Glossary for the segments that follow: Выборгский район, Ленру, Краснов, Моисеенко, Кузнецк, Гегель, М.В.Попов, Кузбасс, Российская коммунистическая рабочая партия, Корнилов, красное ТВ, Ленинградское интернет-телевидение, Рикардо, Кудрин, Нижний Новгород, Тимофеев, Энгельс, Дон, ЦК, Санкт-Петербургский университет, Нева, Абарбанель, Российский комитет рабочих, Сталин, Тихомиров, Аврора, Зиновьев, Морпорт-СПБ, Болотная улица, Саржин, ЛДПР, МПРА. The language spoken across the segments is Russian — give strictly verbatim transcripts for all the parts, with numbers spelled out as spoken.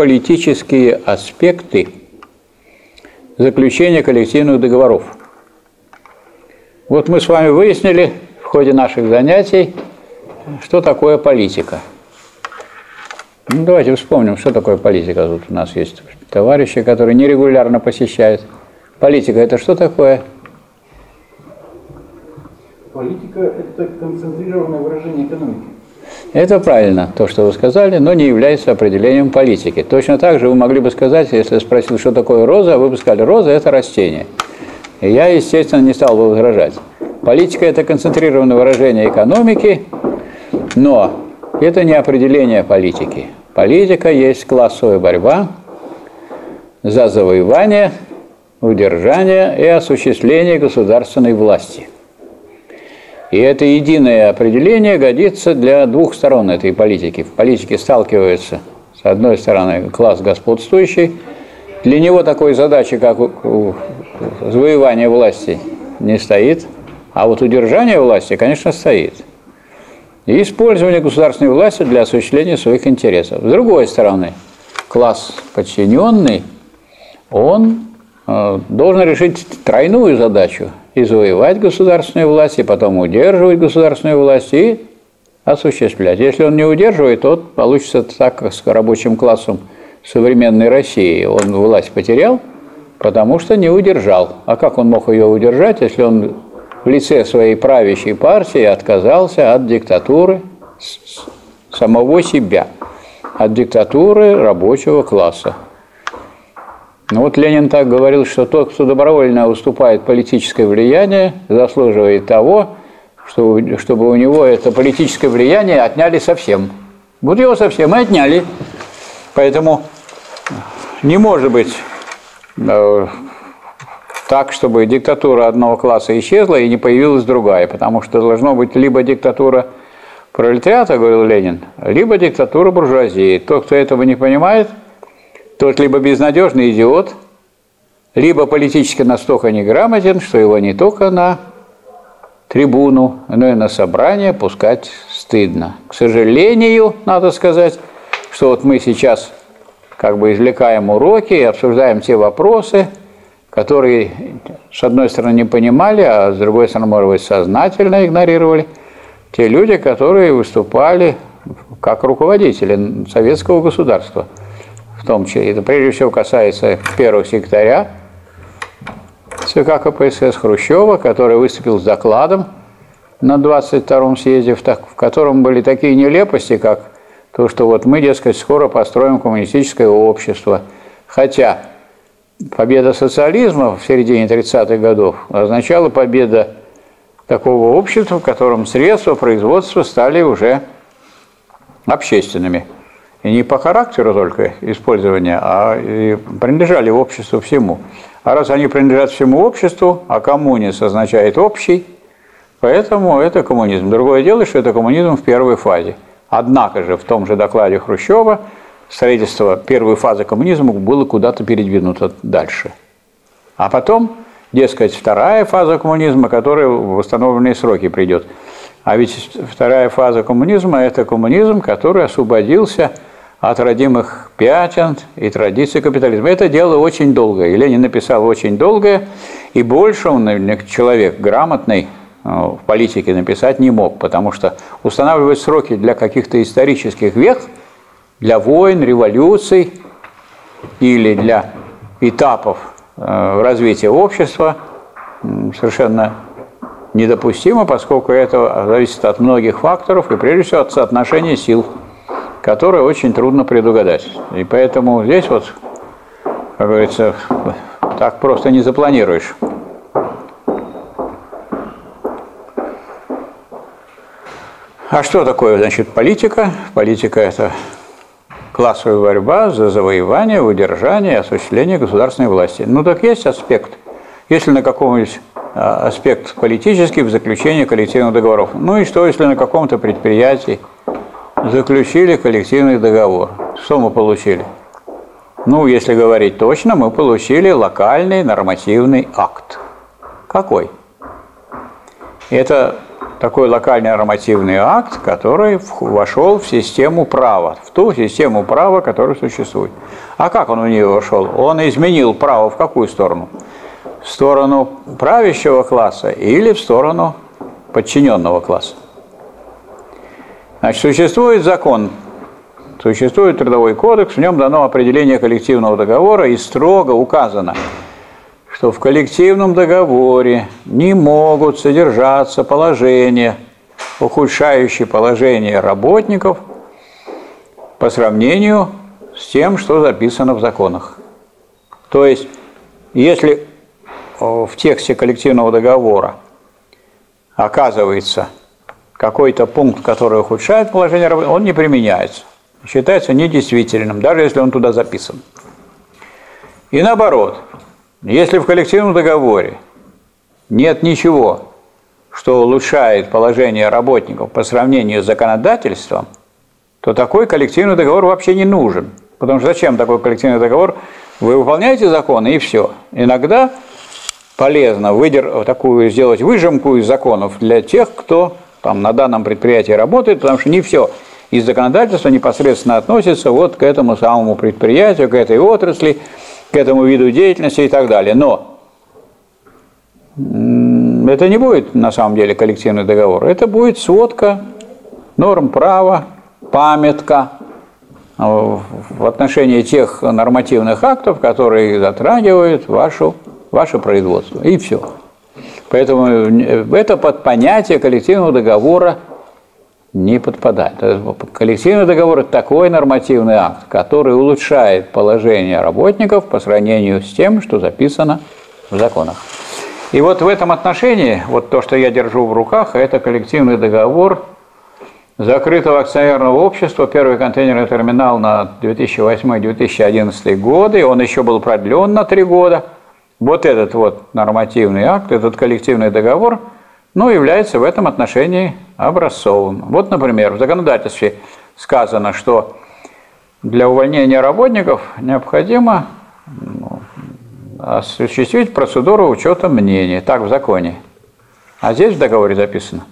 политические аспекты заключения коллективных договоров. Вот мы с вами выяснили в ходе наших занятий, что такое политика. Ну, давайте вспомним, что такое политика. Тут у нас есть товарищи, которые нерегулярно посещают. Политика – это что такое? Политика – это концентрированное выражение экономики. Это правильно, то, что вы сказали, но не является определением политики. Точно так же вы могли бы сказать, если я спросил, что такое роза, вы бы сказали, роза – это растение. И я, естественно, не стал бы возражать. Политика – это концентрированное выражение экономики, но это не определение политики. Политика есть классовая борьба за завоевание, удержание и осуществление государственной власти. И это единое определение годится для двух сторон этой политики. В политике сталкивается, с одной стороны, класс господствующий. Для него такой задачи, как завоевание власти, не стоит. А вот удержание власти, конечно, стоит. И использование государственной власти для осуществления своих интересов. С другой стороны, класс подчиненный, он должен решить тройную задачу. И завоевать государственную власть, и потом удерживать государственную власть, и осуществлять. Если он не удерживает, то получится так, как с рабочим классом современной России. Он власть потерял, потому что не удержал. А как он мог ее удержать, если он в лице своей правящей партии отказался от диктатуры самого себя, от диктатуры рабочего класса? Ну вот Ленин так говорил, что тот, кто добровольно уступает политическое влияние, заслуживает того, чтобы, чтобы у него это политическое влияние отняли совсем. Вот его совсем и отняли. Поэтому не может быть э, так, чтобы диктатура одного класса исчезла и не появилась другая. Потому что должно быть либо диктатура пролетариата, говорил Ленин, либо диктатура буржуазии. Тот, кто этого не понимает, тот либо безнадежный идиот, либо политически настолько неграмотен, что его не только на трибуну, но и на собрание пускать стыдно. К сожалению, надо сказать, что вот мы сейчас как бы извлекаем уроки и обсуждаем те вопросы, которые, с одной стороны, не понимали, а с другой стороны, может быть, сознательно игнорировали те люди, которые выступали как руководители советского государства. В том числе, это прежде всего касается первого секретаря ЦК КПСС Хрущева, который выступил с докладом на двадцать втором съезде, в котором были такие нелепости, как то, что вот мы, дескать, скоро построим коммунистическое общество. Хотя победа социализма в середине тридцатых годов означала победа такого общества, в котором средства производства стали уже общественными. И не по характеру только использования, а и принадлежали обществу всему. А раз они принадлежат всему обществу, а коммунизм означает общий, поэтому это коммунизм. Другое дело, что это коммунизм в первой фазе. Однако же в том же докладе Хрущева строительство первой фазы коммунизма было куда-то передвинуто дальше. А потом, дескать, вторая фаза коммунизма, которая в установленные сроки придет. А ведь вторая фаза коммунизма – это коммунизм, который освободился от родимых пятен и традиций капитализма. Это дело очень долгое. И Ленин написал очень долгое, и больше он, человек грамотный, в политике написать не мог, потому что устанавливать сроки для каких-то исторических век, для войн, революций или для этапов развития общества совершенно недопустимо, поскольку это зависит от многих факторов и, прежде всего, от соотношения сил, которые очень трудно предугадать. И поэтому здесь вот, как говорится, так просто не запланируешь. А что такое, значит, политика? Политика – это классовая борьба за завоевание, удержание и осуществление государственной власти. Ну так есть аспект. Если на каком-нибудь аспект политический в заключении коллективных договоров. Ну и что, если на каком-то предприятии заключили коллективный договор? Что мы получили? Ну, если говорить точно, мы получили локальный нормативный акт. Какой? Это такой локальный нормативный акт, который вошел в систему права, в ту систему права, которая существует. А как он в нее вошел? Он изменил право в какую сторону? В сторону правящего класса или в сторону подчиненного класса? Значит, существует закон, существует Трудовой кодекс, в нем дано определение коллективного договора и строго указано, что в коллективном договоре не могут содержаться положения, ухудшающие положение работников по сравнению с тем, что записано в законах. То есть, если в тексте коллективного договора оказывается какой-то пункт, который ухудшает положение работников, он не применяется, считается недействительным, даже если он туда записан. И наоборот, если в коллективном договоре нет ничего, что улучшает положение работников по сравнению с законодательством, то такой коллективный договор вообще не нужен. Потому что зачем такой коллективный договор? Вы выполняете законы и все. Иногда полезно выдер... такую сделать выжимку из законов для тех, кто там на данном предприятии работает, потому что не все из законодательства непосредственно относится вот к этому самому предприятию, к этой отрасли, к этому виду деятельности и так далее. Но это не будет на самом деле коллективный договор. Это будет сводка норм права, памятка в отношении тех нормативных актов, которые затрагивают вашу, ваше производство. И все. Поэтому это под понятие коллективного договора не подпадает. Коллективный договор – это такой нормативный акт, который улучшает положение работников по сравнению с тем, что записано в законах. И вот в этом отношении, вот то, что я держу в руках, это коллективный договор закрытого акционерного общества, первый контейнерный терминал на две тысячи восьмой — две тысячи одиннадцатый годы, он еще был продлен на три года. Вот этот вот нормативный акт, этот коллективный договор, но является в этом отношении образцовым. Вот, например, в законодательстве сказано, что для увольнения работников необходимо осуществить процедуру учета мнений. Так в законе. А здесь в договоре записано,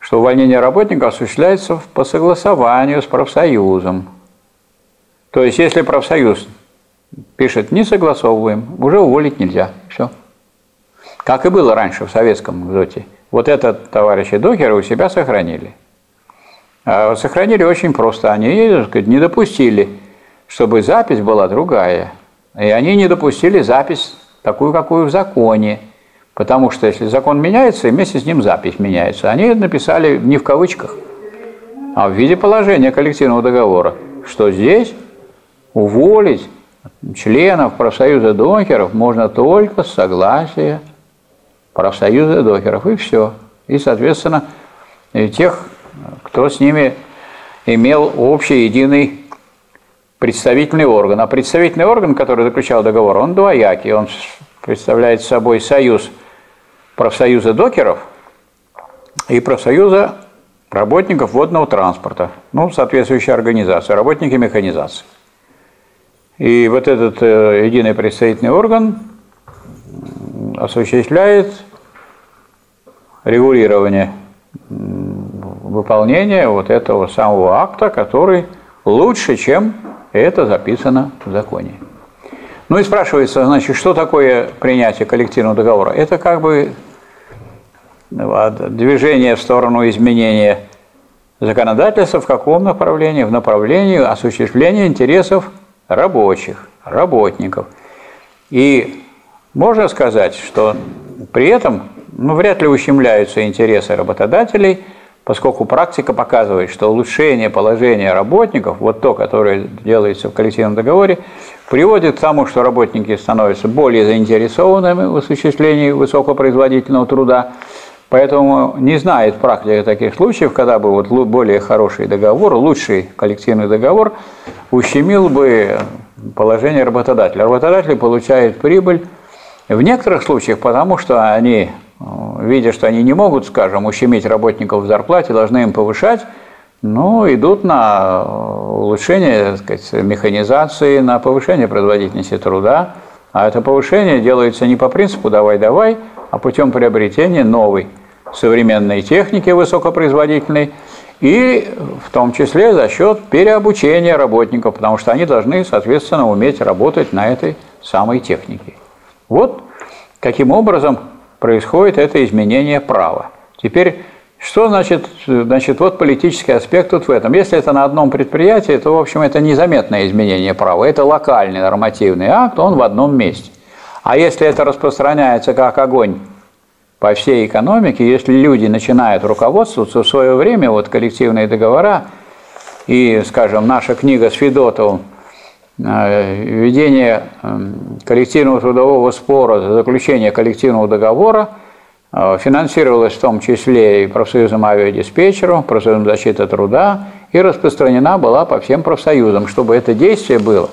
что увольнение работника осуществляется по согласованию с профсоюзом. То есть, если профсоюз пишет «не согласовываем», уже уволить нельзя. Все. Как и было раньше в советском ЗОТе. Вот этот товарищи Дохеры у себя сохранили. А сохранили очень просто. Они, так сказать, не допустили, чтобы запись была другая. И они не допустили запись такую, какую в законе. Потому что если закон меняется, и вместе с ним запись меняется. Они написали не в кавычках, а в виде положения коллективного договора, что здесь уволить членов профсоюза Дохеров можно только с согласия профсоюза Дохеров, и все. И, соответственно, и тех, кто с ними имел общий единый представительный орган. А представительный орган, который заключал договор, он двоякий. Он представляет собой союз профсоюза Дохеров и профсоюза работников водного транспорта. Ну, соответствующая организация, работники механизации. И вот этот э, единый представительный орган осуществляет регулирование выполнения вот этого самого акта, который лучше, чем это записано в законе. Ну и спрашивается, значит, что такое принятие коллективного договора? Это как бы движение в сторону изменения законодательства в каком направлении? В направлении осуществления интересов рабочих, работников. И можно сказать, что при этом ну, вряд ли ущемляются интересы работодателей, поскольку практика показывает, что улучшение положения работников, вот то, которое делается в коллективном договоре, приводит к тому, что работники становятся более заинтересованными в осуществлении высокопроизводительного труда. Поэтому не знает практика таких случаев, когда бы вот более хороший договор, лучший коллективный договор ущемил бы положение работодателя. Работодатель получает прибыль в некоторых случаях, потому что они, видя, что они не могут, скажем, ущемить работников в зарплате, должны им повышать, но идут на улучшение, так сказать, механизации, на повышение производительности труда. А это повышение делается не по принципу «давай-давай», а путем приобретения новой современной техники высокопроизводительной и в том числе за счет переобучения работников, потому что они должны, соответственно, уметь работать на этой самой технике. Вот каким образом происходит это изменение права. Теперь, что значит, значит вот политический аспект вот в этом. Если это на одном предприятии, то, в общем, это незаметное изменение права, это локальный нормативный акт, он в одном месте. А если это распространяется как огонь по всей экономике, если люди начинают руководствоваться в свое время, вот коллективные договора и, скажем, наша книга с Федотовым «Введение коллективного трудового спора, заключение коллективного договора» финансировалась в том числе и профсоюзом авиадиспетчеров, профсоюзом защиты труда и распространена была по всем профсоюзам, чтобы это действие было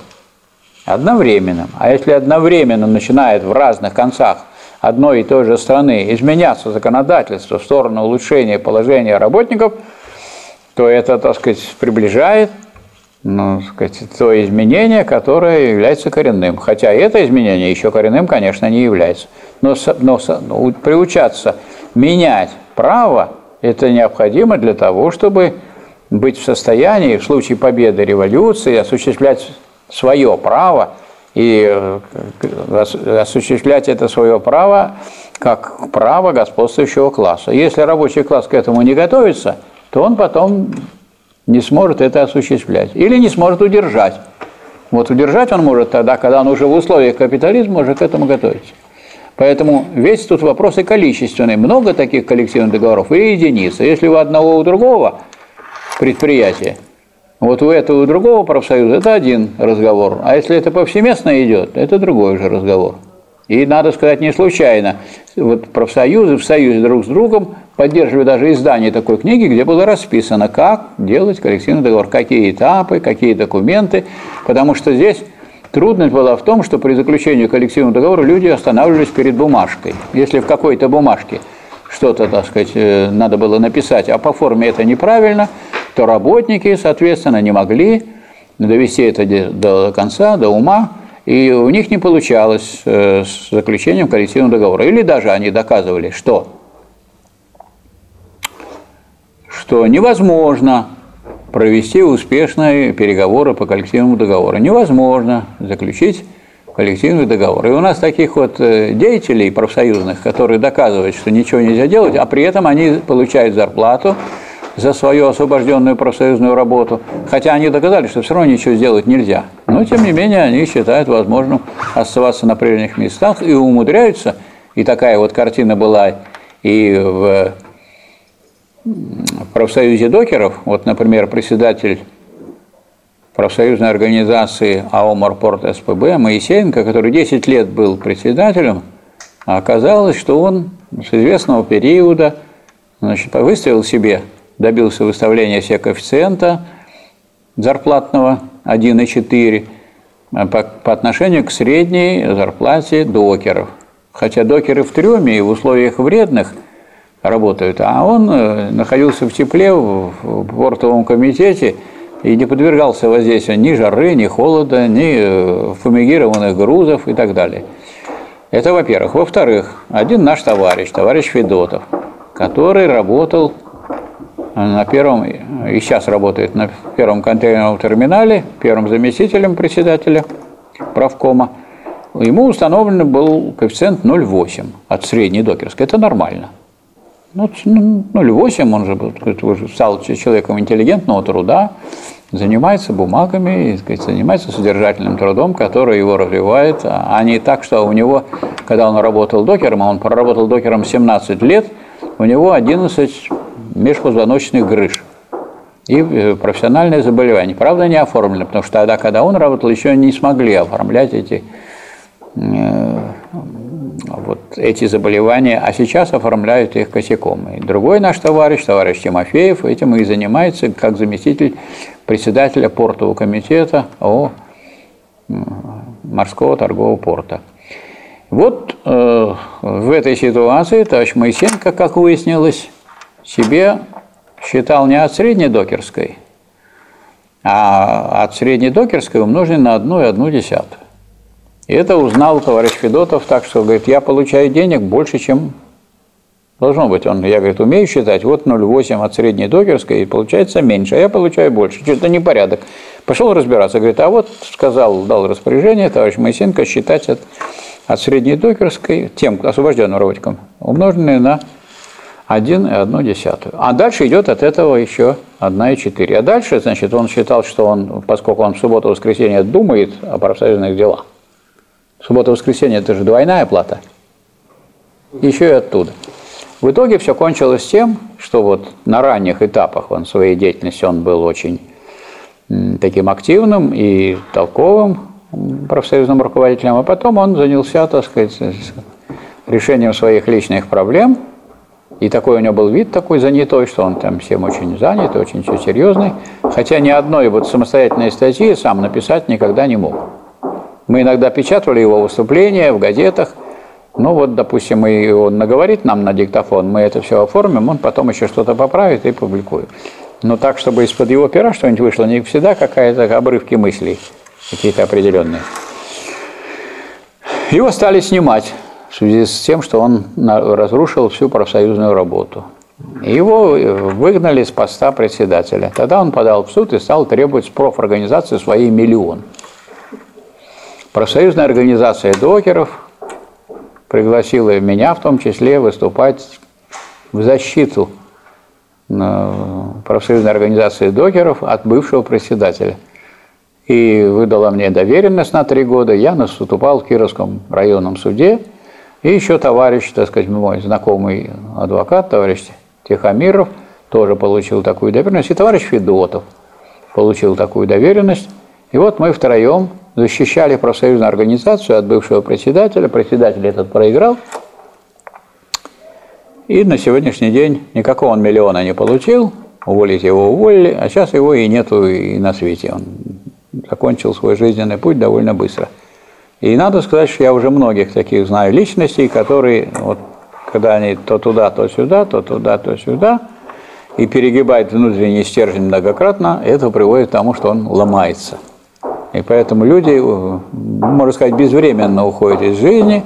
одновременным. А если одновременно начинает в разных концах одной и той же страны изменяться законодательство в сторону улучшения положения работников, то это, так сказать, приближает, ну, так сказать, то изменение, которое является коренным. Хотя это изменение еще коренным, конечно, не является. Но, но приучаться менять право – это необходимо для того, чтобы быть в состоянии в случае победы революции осуществлять свое право и осуществлять это свое право как право господствующего класса. Если рабочий класс к этому не готовится, то он потом не сможет это осуществлять или не сможет удержать. Вот удержать он может тогда, когда он уже в условиях капитализма уже к этому готовится. Поэтому весь тут вопрос и количественный. Много таких коллективных договоров или единицы. Если у одного, у другого предприятия, вот у этого и другого профсоюза это один разговор, а если это повсеместно идет, это другой уже разговор. И надо сказать не случайно, вот профсоюзы в союзе друг с другом поддерживали даже издание такой книги, где было расписано, как делать коллективный договор, какие этапы, какие документы, потому что здесь трудность была в том, что при заключении коллективного договора люди останавливались перед бумажкой. Если в какой-то бумажке что-то, так сказать, надо было написать, а по форме это неправильно, то работники, соответственно, не могли довести это до конца, до ума, и у них не получалось с заключением коллективного договора. Или даже они доказывали, что, что невозможно провести успешные переговоры по коллективному договору. Невозможно заключить коллективный договор. И у нас таких вот деятелей профсоюзных, которые доказывают, что ничего нельзя делать, а при этом они получают зарплату за свою освобожденную профсоюзную работу, хотя они доказали, что все равно ничего сделать нельзя. Но, тем не менее, они считают возможным оставаться на прежних местах и умудряются. И такая вот картина была и в профсоюзе докеров. Вот, например, председатель профсоюзной организации ЗАО Морпорт-СПБ Моисеенко, который десять лет был председателем, оказалось, что он с известного периода, значит, выставил себе, добился выставления себе коэффициента зарплатного один и четыре по, по отношению к средней зарплате докеров. Хотя докеры в трюме и в условиях вредных работают, а он находился в тепле в портовом комитете, и не подвергался воздействию ни жары, ни холода, ни фумигированных грузов и так далее. Это во-первых. Во-вторых, один наш товарищ, товарищ Федотов, который работал на первом, и сейчас работает на первом контейнерном терминале, первым заместителем председателя правкома, ему установлен был коэффициент ноль целых восемь десятых от средней докерской. Это нормально. Ну, ноль целых восемь десятых, он же был, уже стал человеком интеллигентного труда, занимается бумагами, занимается содержательным трудом, который его развивает, а не так, что у него, когда он работал докером, а он проработал докером семнадцать лет, у него одиннадцать межпозвоночных грыж и профессиональное заболевание. Правда, не оформлено, потому что тогда, когда он работал, еще не смогли оформлять эти вот эти заболевания, а сейчас оформляют их косяком. И другой наш товарищ, товарищ Тимофеев, этим и занимается как заместитель председателя портового комитета о морского торгового порта. Вот э, в этой ситуации товарищ Моисенко, как выяснилось, себе считал не от средней докерской, а от средней докерской умноженной на одну и одну десятую. И это узнал товарищ Федотов, так что, говорит, я получаю денег больше, чем Должно быть. Он, я, говорит, умею считать, вот ноль восемь от средней докерской, и получается меньше, а я получаю больше. Что-то непорядок. Пошел разбираться, говорит, а вот сказал, дал распоряжение товарищ Моисеенко считать от, от средней докерской, тем освобожденным работникам, умноженное на одну целую одну десятую. А дальше идет от этого еще одна целая четыре десятых. А дальше, значит, он считал, что он, поскольку он в субботу-воскресенье думает о профсоюзных делах, суббота-воскресенье – это же двойная плата, еще и оттуда. В итоге все кончилось тем, что вот на ранних этапах он, своей деятельности он был очень таким активным и толковым профсоюзным руководителем, а потом он занялся, так сказать, решением своих личных проблем. И такой у него был вид такой занятой, что он там всем очень занят, очень все серьезный. Хотя ни одной вот самостоятельной статьи сам написать никогда не мог. Мы иногда печатали его выступления в газетах. Ну вот, допустим, мы, он наговорит нам на диктофон, мы это все оформим, он потом еще что-то поправит и публикует. Но так, чтобы из-под его пера что-нибудь вышло, не всегда какая-то обрывки мыслей, какие-то определенные. Его стали снимать в связи с тем, что он разрушил всю профсоюзную работу. Его выгнали с поста председателя. Тогда он подал в суд и стал требовать с профорганизации свои миллион. Профсоюзная организация докеров пригласила меня в том числе выступать в защиту профсоюзной организации докеров от бывшего председателя. И выдала мне доверенность на три года. Я наступал в Кировском районном суде. И еще товарищ, так сказать, мой знакомый адвокат, товарищ Тихомиров, тоже получил такую доверенность. И товарищ Федотов получил такую доверенность. И вот мы втроем защищали профсоюзную организацию от бывшего председателя. Председатель этот проиграл. И на сегодняшний день никакого он миллиона не получил. Уволить его уволили. А сейчас его и нету и на свете. Он закончил свой жизненный путь довольно быстро. И надо сказать, что я уже многих таких знаю личностей, которые, вот, когда они то туда, то сюда, то туда, то сюда, и перегибают внутренний стержень многократно, это приводит к тому, что он ломается. И поэтому люди, можно сказать, безвременно уходят из жизни,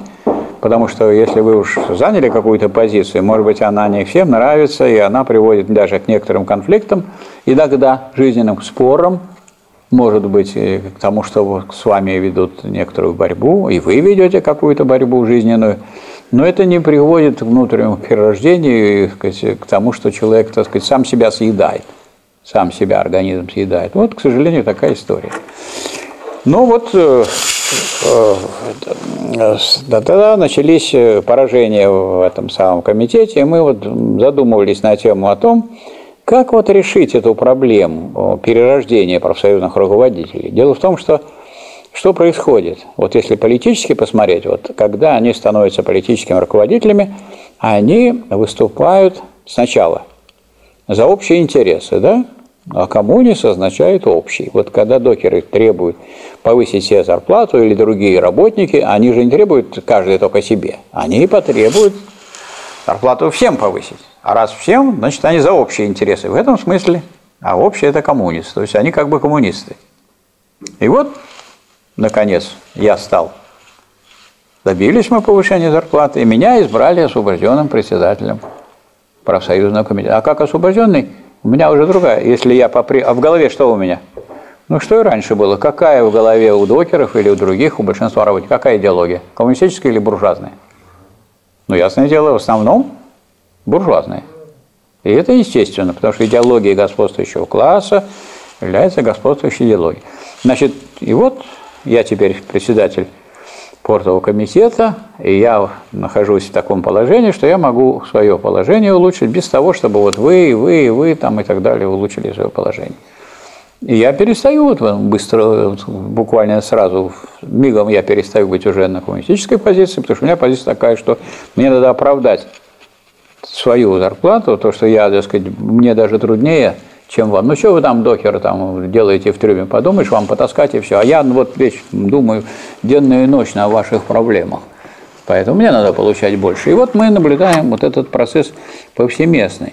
потому что если вы уж заняли какую-то позицию, может быть, она не всем нравится, и она приводит даже к некоторым конфликтам, и тогда жизненным спорам, может быть, к тому, что с вами ведут некоторую борьбу, и вы ведете какую-то борьбу жизненную, но это не приводит к внутреннему перерождению, к тому, что человек, так сказать, сам себя съедает. Сам себя организм съедает. Вот, к сожалению, такая история. Ну вот, тогда начались поражения в этом самом комитете, и мы вот задумывались на тему о том, как вот решить эту проблему перерождения профсоюзных руководителей. Дело в том, что что происходит? Вот если политически посмотреть, вот когда они становятся политическими руководителями, они выступают сначала за общие интересы, да? А коммунист означает общий. Вот когда докеры требуют повысить себе зарплату или другие работники, они же не требуют каждый только себе. Они потребуют зарплату всем повысить. А раз всем, значит, они за общие интересы. В этом смысле, а общие – это коммунисты. То есть они как бы коммунисты. И вот, наконец, я стал. Добились мы повышения зарплаты, и меня избрали освобожденным председателем профсоюзного комитета. А как освобожденный, у меня уже другая. Если я попри... А в голове что у меня? Ну, что и раньше было. Какая в голове у докеров или у других, у большинства работников? Какая идеология? Коммунистическая или буржуазная? Ну, ясное дело, в основном буржуазные. И это естественно, потому что идеология господствующего класса является господствующей идеологией. Значит, и вот я теперь председатель Портового комитета, и я нахожусь в таком положении, что я могу свое положение улучшить без того, чтобы вот вы, и вы, и вы там и так далее улучшили свое положение. И я перестаю вот быстро, буквально сразу, мигом я перестаю быть уже на коммунистической позиции, потому что у меня позиция такая, что мне надо оправдать свою зарплату, то, что я, так сказать, мне даже труднее, чем вам. Ну, что вы там, докер, там, делаете в трюме, подумаешь, вам потаскать и все. А я вот весь думаю денно и ночно о ваших проблемах. Поэтому мне надо получать больше. И вот мы наблюдаем вот этот процесс повсеместный.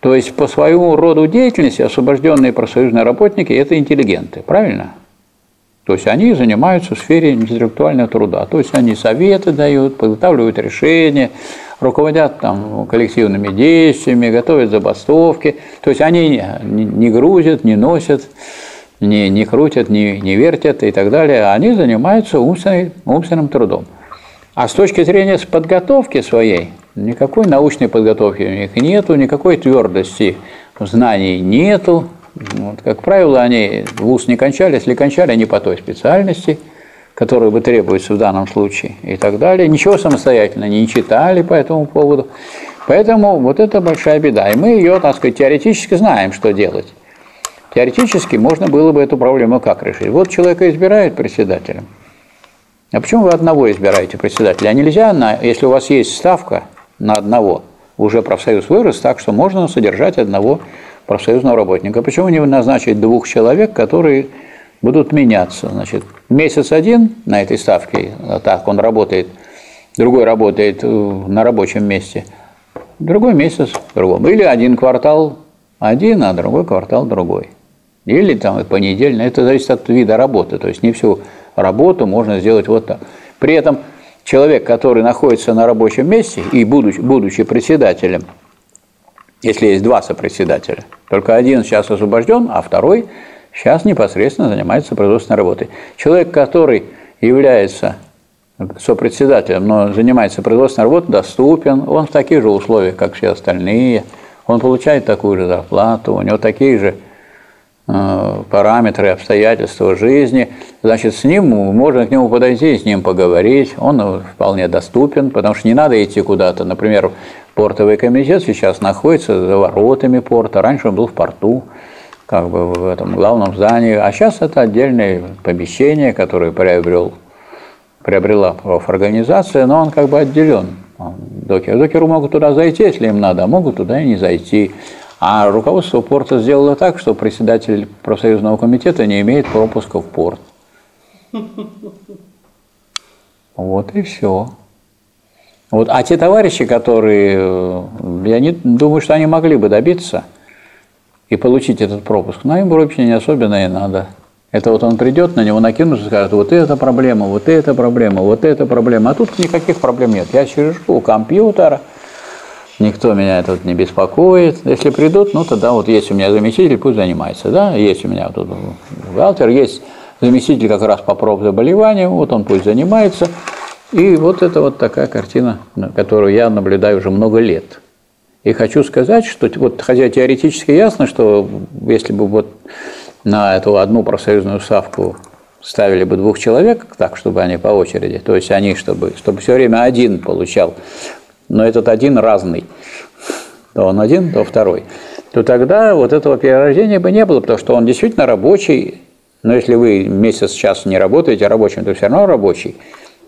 То есть по своему роду деятельности освобожденные профсоюзные работники – это интеллигенты, правильно? То есть они занимаются в сфере интеллектуального труда. То есть они советы дают, подготавливают решения, руководят там коллективными действиями, готовят забастовки. То есть они не грузят, не носят, не, не крутят, не, не вертят и так далее. Они занимаются умственным, умственным трудом. А с точки зрения подготовки своей, никакой научной подготовки у них нету, никакой твердости знаний нету. Вот, как правило, они вуз не кончали, если кончали, не по той специальности, которая бы требуется в данном случае, и так далее. Ничего самостоятельно не читали по этому поводу. Поэтому вот это большая беда. И мы ее, так сказать, теоретически знаем, что делать. Теоретически можно было бы эту проблему как решить. Вот человека избирают председателем. А почему вы одного избираете председателя? А нельзя, на, если у вас есть ставка на одного, уже профсоюз вырос, так что можно содержать одного профсоюзного работника. Почему не назначить двух человек, которые будут меняться? Значит, месяц один на этой ставке, так он работает, другой работает на рабочем месте, другой месяц другому. Или один квартал один, а другой квартал другой. Или там понедельно. Это зависит от вида работы. То есть не всю работу можно сделать вот так. При этом человек, который находится на рабочем месте и будучи, будучи председателем, если есть два сопредседателя, только один сейчас освобожден, а второй сейчас непосредственно занимается производственной работой. Человек, который является сопредседателем, но занимается производственной работой, доступен, он в таких же условиях, как все остальные, он получает такую же зарплату, у него такие же э, параметры, обстоятельства жизни. Значит, с ним можно к нему подойти, с ним поговорить, он вполне доступен, потому что не надо идти куда-то, например, портовый комитет сейчас находится за воротами порта. Раньше он был в порту, как бы в этом главном здании. А сейчас это отдельное помещение, которое приобрел, приобрела профорганизация, но он как бы отделен. Докеры, докеры могут туда зайти, если им надо, а могут туда и не зайти. А руководство порта сделало так, что председатель профсоюзного комитета не имеет пропуска в порт. Вот и все. Вот, а те товарищи, которые, я не думаю, что они могли бы добиться и получить этот пропуск, но им вообще не особенно и надо. Это вот он придет, на него накинутся и скажет, вот эта проблема, вот эта проблема, вот эта проблема. А тут никаких проблем нет. Я сижу у компьютера, никто меня тут не беспокоит. Если придут, ну тогда вот есть у меня заместитель, пусть занимается. Да? Есть у меня тут бухгалтер, есть заместитель как раз по профзаболеваниям, вот он пусть занимается. И вот это вот такая картина, которую я наблюдаю уже много лет. И хочу сказать, что вот, хотя теоретически ясно, что если бы вот на эту одну профсоюзную ставку ставили бы двух человек, так, чтобы они по очереди, то есть они, чтобы, чтобы все время один получал, но этот один разный, то он один, то второй, то тогда вот этого перерождения бы не было, потому что он действительно рабочий, но если вы месяц, час не работаете рабочим, то все равно рабочий.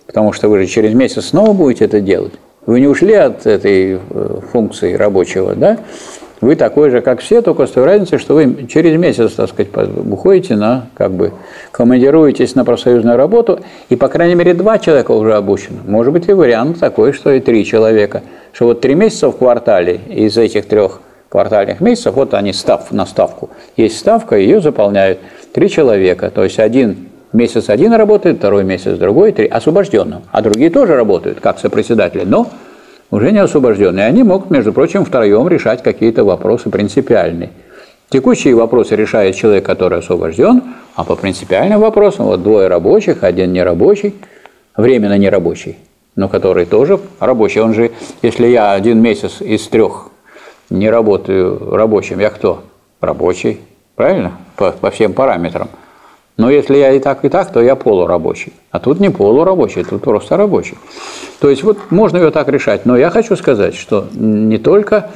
Потому что вы же через месяц снова будете это делать. Вы не ушли от этой функции рабочего, да? Вы такой же, как все, только с той разницей, что вы через месяц, так сказать, уходите на, как бы, командируетесь на профсоюзную работу, и, по крайней мере, два человека уже обучены. Может быть, и вариант такой, что и три человека. Что вот три месяца в квартале из этих трех квартальных месяцев, вот они став, на ставку. Есть ставка, ее заполняют три человека, то есть один... Месяц один работает, второй месяц другой, три, освобожденным. А другие тоже работают, как сопредседатели, но уже не освобожденные. Они могут, между прочим, втроем решать какие-то вопросы принципиальные. Текущие вопросы решает человек, который освобожден, а по принципиальным вопросам вот двое рабочих, один нерабочий, временно нерабочий, но который тоже рабочий. Он же, если я один месяц из трех не работаю рабочим, я кто? Рабочий, правильно? По, по всем параметрам. Но если я и так, и так, то я полурабочий. А тут не полурабочий, тут просто рабочий. То есть вот можно ее так решать. Но я хочу сказать, что не только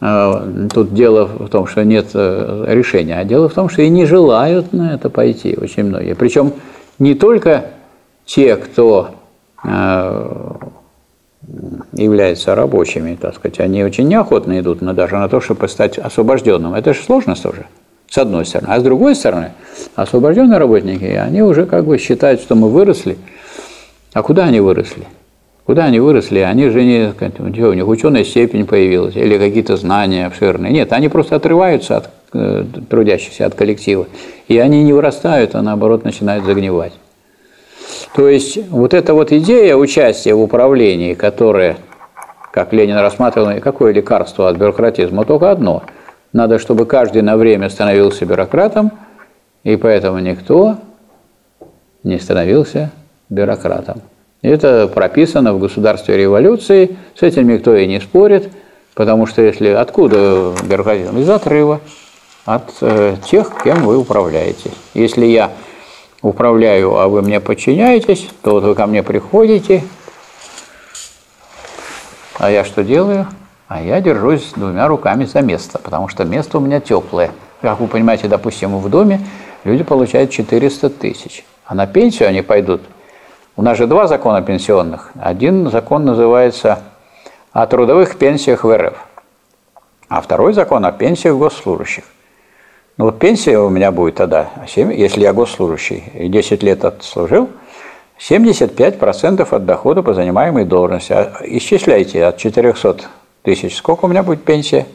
э, тут дело в том, что нет э, решения, а дело в том, что и не желают на это пойти очень многие. Причем не только те, кто э, являются рабочими, так сказать, они очень неохотно идут на, даже на то, чтобы стать освобожденным. Это же сложно тоже. С одной стороны. А с другой стороны, освобожденные работники, они уже как бы считают, что мы выросли. А куда они выросли? Куда они выросли? Они же не... У них ученая степень появилась или какие-то знания обширные. Нет, они просто отрываются от э, трудящихся, от коллектива. И они не вырастают, а наоборот начинают загнивать. То есть вот эта вот идея участия в управлении, которая как Ленин рассматривал, какое лекарство от бюрократизма? Только одно. Надо, чтобы каждый на время становился бюрократом, и поэтому никто не становился бюрократом. Это прописано в государстве революции, с этим никто и не спорит, потому что если откуда бюрократизм? Из отрыва от э, тех, кем вы управляете. Если я управляю, а вы мне подчиняетесь, то вот вы ко мне приходите, а я что делаю? А я держусь двумя руками за место, потому что место у меня теплое. Как вы понимаете, допустим, в Думе люди получают четыреста тысяч, а на пенсию они пойдут. У нас же два закона пенсионных. Один закон называется «О трудовых пенсиях в РФ», а второй закон о пенсиях госслужащих. Ну вот пенсия у меня будет тогда, если я госслужащий, и десять лет отслужил, семьдесят пять процентов от дохода по занимаемой должности. Исчисляйте от четырехсот тысяч. Сколько у меня будет пенсия?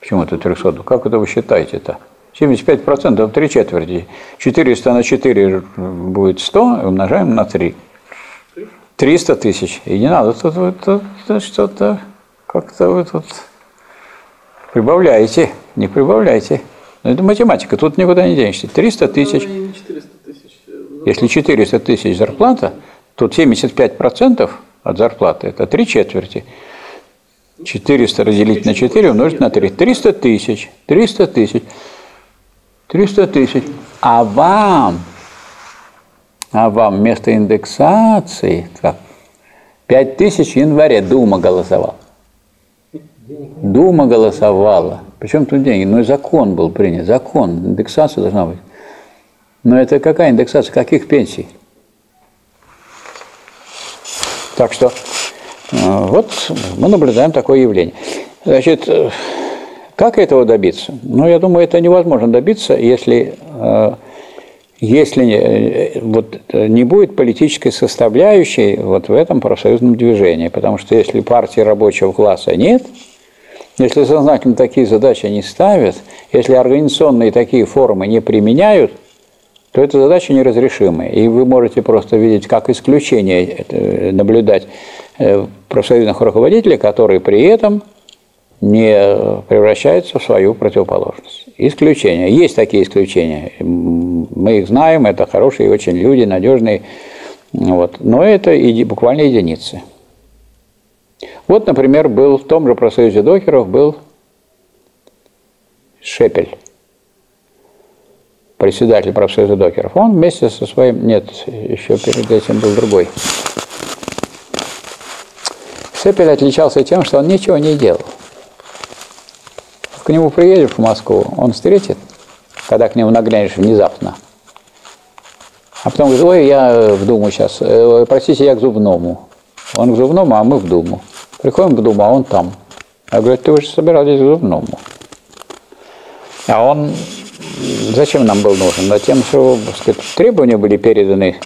Почему это триста? Как это вы считаете-то? семьдесят пять процентов, три четверти. четыреста на четыре будет сто, умножаем на три. триста тысяч. И не надо тут, тут, тут что-то, как-то вы тут прибавляете, не прибавляете. Но это математика, тут никуда не денешься. триста тысяч. Если четыреста тысяч зарплата, тут семьдесят пять процентов от зарплаты, это три четверти. четыреста разделить на четыре, умножить на три. триста тысяч. триста тысяч. триста тысяч. А вам, а вам вместо индексации пять тысяч в январе. Дума голосовала. Дума голосовала. Причем тут деньги? Ну и закон был принят. Закон. Индексация должна быть. Но это какая индексация? Каких пенсий? Так что вот мы наблюдаем такое явление. Значит, как этого добиться? Ну, я думаю, это невозможно добиться, если, если вот, не будет политической составляющей вот в этом профсоюзном движении. Потому что если партии рабочего класса нет, если сознательно такие задачи не ставят, если организационные такие формы не применяют, то эта задача неразрешимая. И вы можете просто видеть, как исключение наблюдать профсоюзных руководителей, которые при этом не превращаются в свою противоположность. Исключения. Есть такие исключения. Мы их знаем, это хорошие очень люди, надежные. Вот. Но это и буквально единицы. Вот, например, был в том же профсоюзе докеров был Шепель, председатель профсоюза докеров. Он вместе со своим... Нет, еще перед этим был другой. Шепель отличался тем, что он ничего не делал. К нему приедешь в Москву, он встретит, когда к нему наглянешь внезапно. А потом говорит: ой, я в Думу сейчас, э, простите, я к зубному. Он к зубному, а мы в Думу. Приходим к Думу, а он там. Я говорю: ты же собирались к зубному. А он, зачем нам был нужен? Да тем, что, так сказать, требования были переданы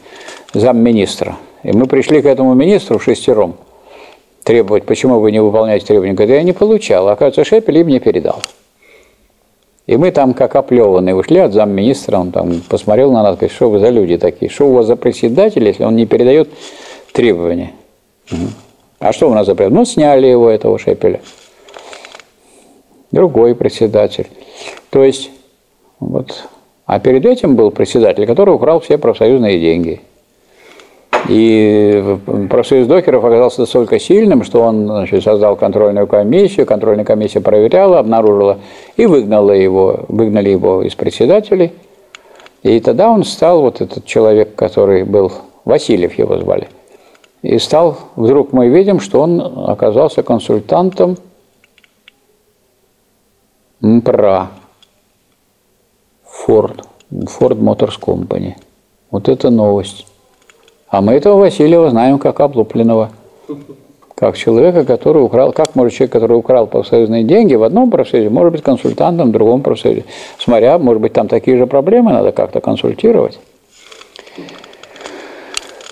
замминистра. И мы пришли к этому министру шестером требовать, почему вы не выполняете требования. Говорит: я не получал. Оказывается, Шепель им не передал. И мы там как оплеванные ушли от замминистра. Он там посмотрел на нас, говорит: что вы за люди такие? Что у вас за председатель, если он не передает требования? Угу. А что у нас за председатель? Ну, сняли его, этого Шепеля. Другой председатель. То есть, вот. А перед этим был председатель, который украл все профсоюзные деньги. И профсоюз докеров оказался настолько сильным, что он, значит, создал контрольную комиссию, контрольная комиссия проверяла, обнаружила и выгнала его, выгнали его из председателей. И тогда он стал, вот этот человек, который был, Васильев его звали, и стал, вдруг мы видим, что он оказался консультантом МПРА, Форд, Форд Моторс Компани. Вот это новость. А мы этого Васильева знаем как облупленного, как человека, который украл, как может человек, который украл профсоюзные деньги в одном профсоюзе, может быть консультантом в другом профсоюзе. Смотря, может быть, там такие же проблемы, надо как-то консультировать.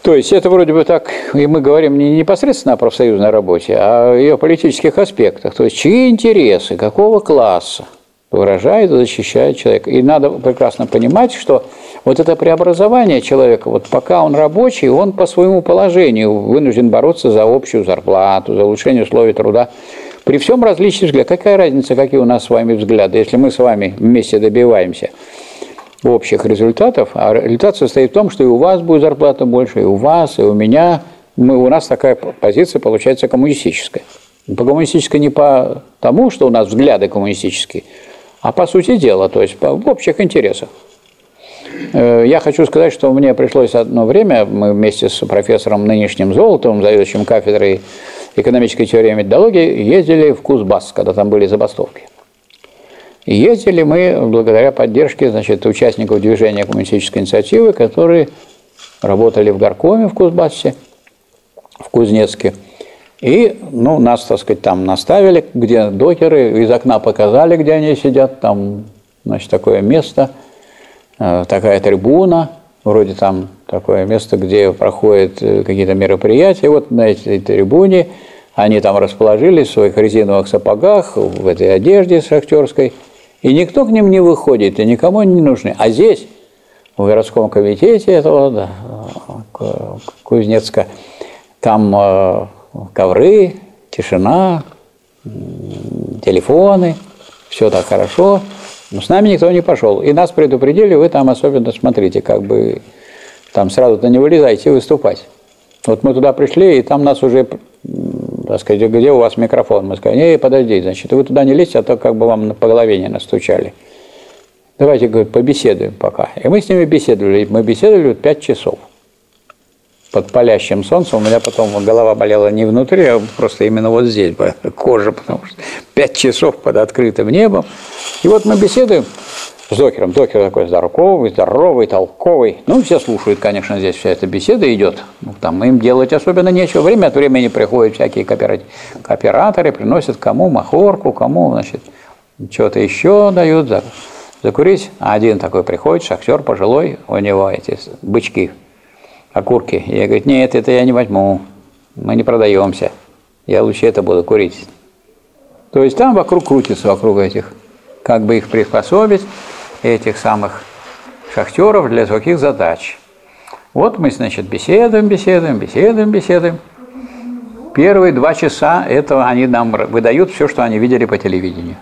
То есть это вроде бы так, и мы говорим не непосредственно о профсоюзной работе, а о ее политических аспектах. То есть чьи интересы, какого класса, выражает, защищает человека. И надо прекрасно понимать, что вот это преобразование человека, вот пока он рабочий, он по своему положению вынужден бороться за общую зарплату, за улучшение условий труда. При всем различии взглядов. Какая разница, какие у нас с вами взгляды, если мы с вами вместе добиваемся общих результатов, а результат состоит в том, что и у вас будет зарплата больше, и у вас, и у меня. Мы, у нас такая позиция получается коммунистическая. По коммунистической не по тому, что у нас взгляды коммунистические, а по сути дела, то есть по, в общих интересах. Я хочу сказать, что мне пришлось одно время, мы вместе с профессором нынешним Золотовым, заведующим кафедрой экономической теории и методологии, ездили в Кузбасс, когда там были забастовки. Ездили мы благодаря поддержке, значит, участников движения коммунистической инициативы, которые работали в горкоме в Кузбассе, в Кузнецке. И ну, нас, так сказать, там наставили, где докеры, из окна показали, где они сидят, там, значит, такое место, такая трибуна, вроде там такое место, где проходят какие-то мероприятия. И вот на этой трибуне они там расположились в своих резиновых сапогах, в этой одежде шахтерской, и никто к ним не выходит, и никому они не нужны. А здесь, в городском комитете этого да, Кузнецка, там э, ковры, тишина, телефоны, все так хорошо. Но с нами никто не пошел. И нас предупредили, вы там особенно смотрите, как бы там сразу-то не вылезайте выступать. Вот мы туда пришли, и там нас уже, так сказать, где у вас микрофон? Мы сказали, эй, подожди, значит, вы туда не лезьте, а то как бы вам по голове не настучали. Давайте, говорит, побеседуем пока. И мы с ними беседовали. Мы беседовали пять часов под палящим солнцем. У меня потом голова болела не внутри, а просто именно вот здесь, кожа, потому что пять часов под открытым небом. И вот мы беседуем с докером. Докер такой здоровый, здоровый, толковый. Ну, все слушают, конечно, здесь вся эта беседа идет. Ну, там им делать особенно нечего. Время от времени приходят всякие кооператоры, приносят кому махорку, кому, значит, что-то еще дают закурить. А один такой приходит, шахтер пожилой, у него эти бычки, окурки. И я говорю, нет, это я не возьму, мы не продаемся, я лучше это буду курить. То есть там вокруг крутится, вокруг этих, как бы их приспособить, этих самых шахтеров для каких задач. Вот мы, значит, беседуем, беседуем, беседуем, беседуем. Первые два часа этого они нам выдают все, что они видели по телевидению.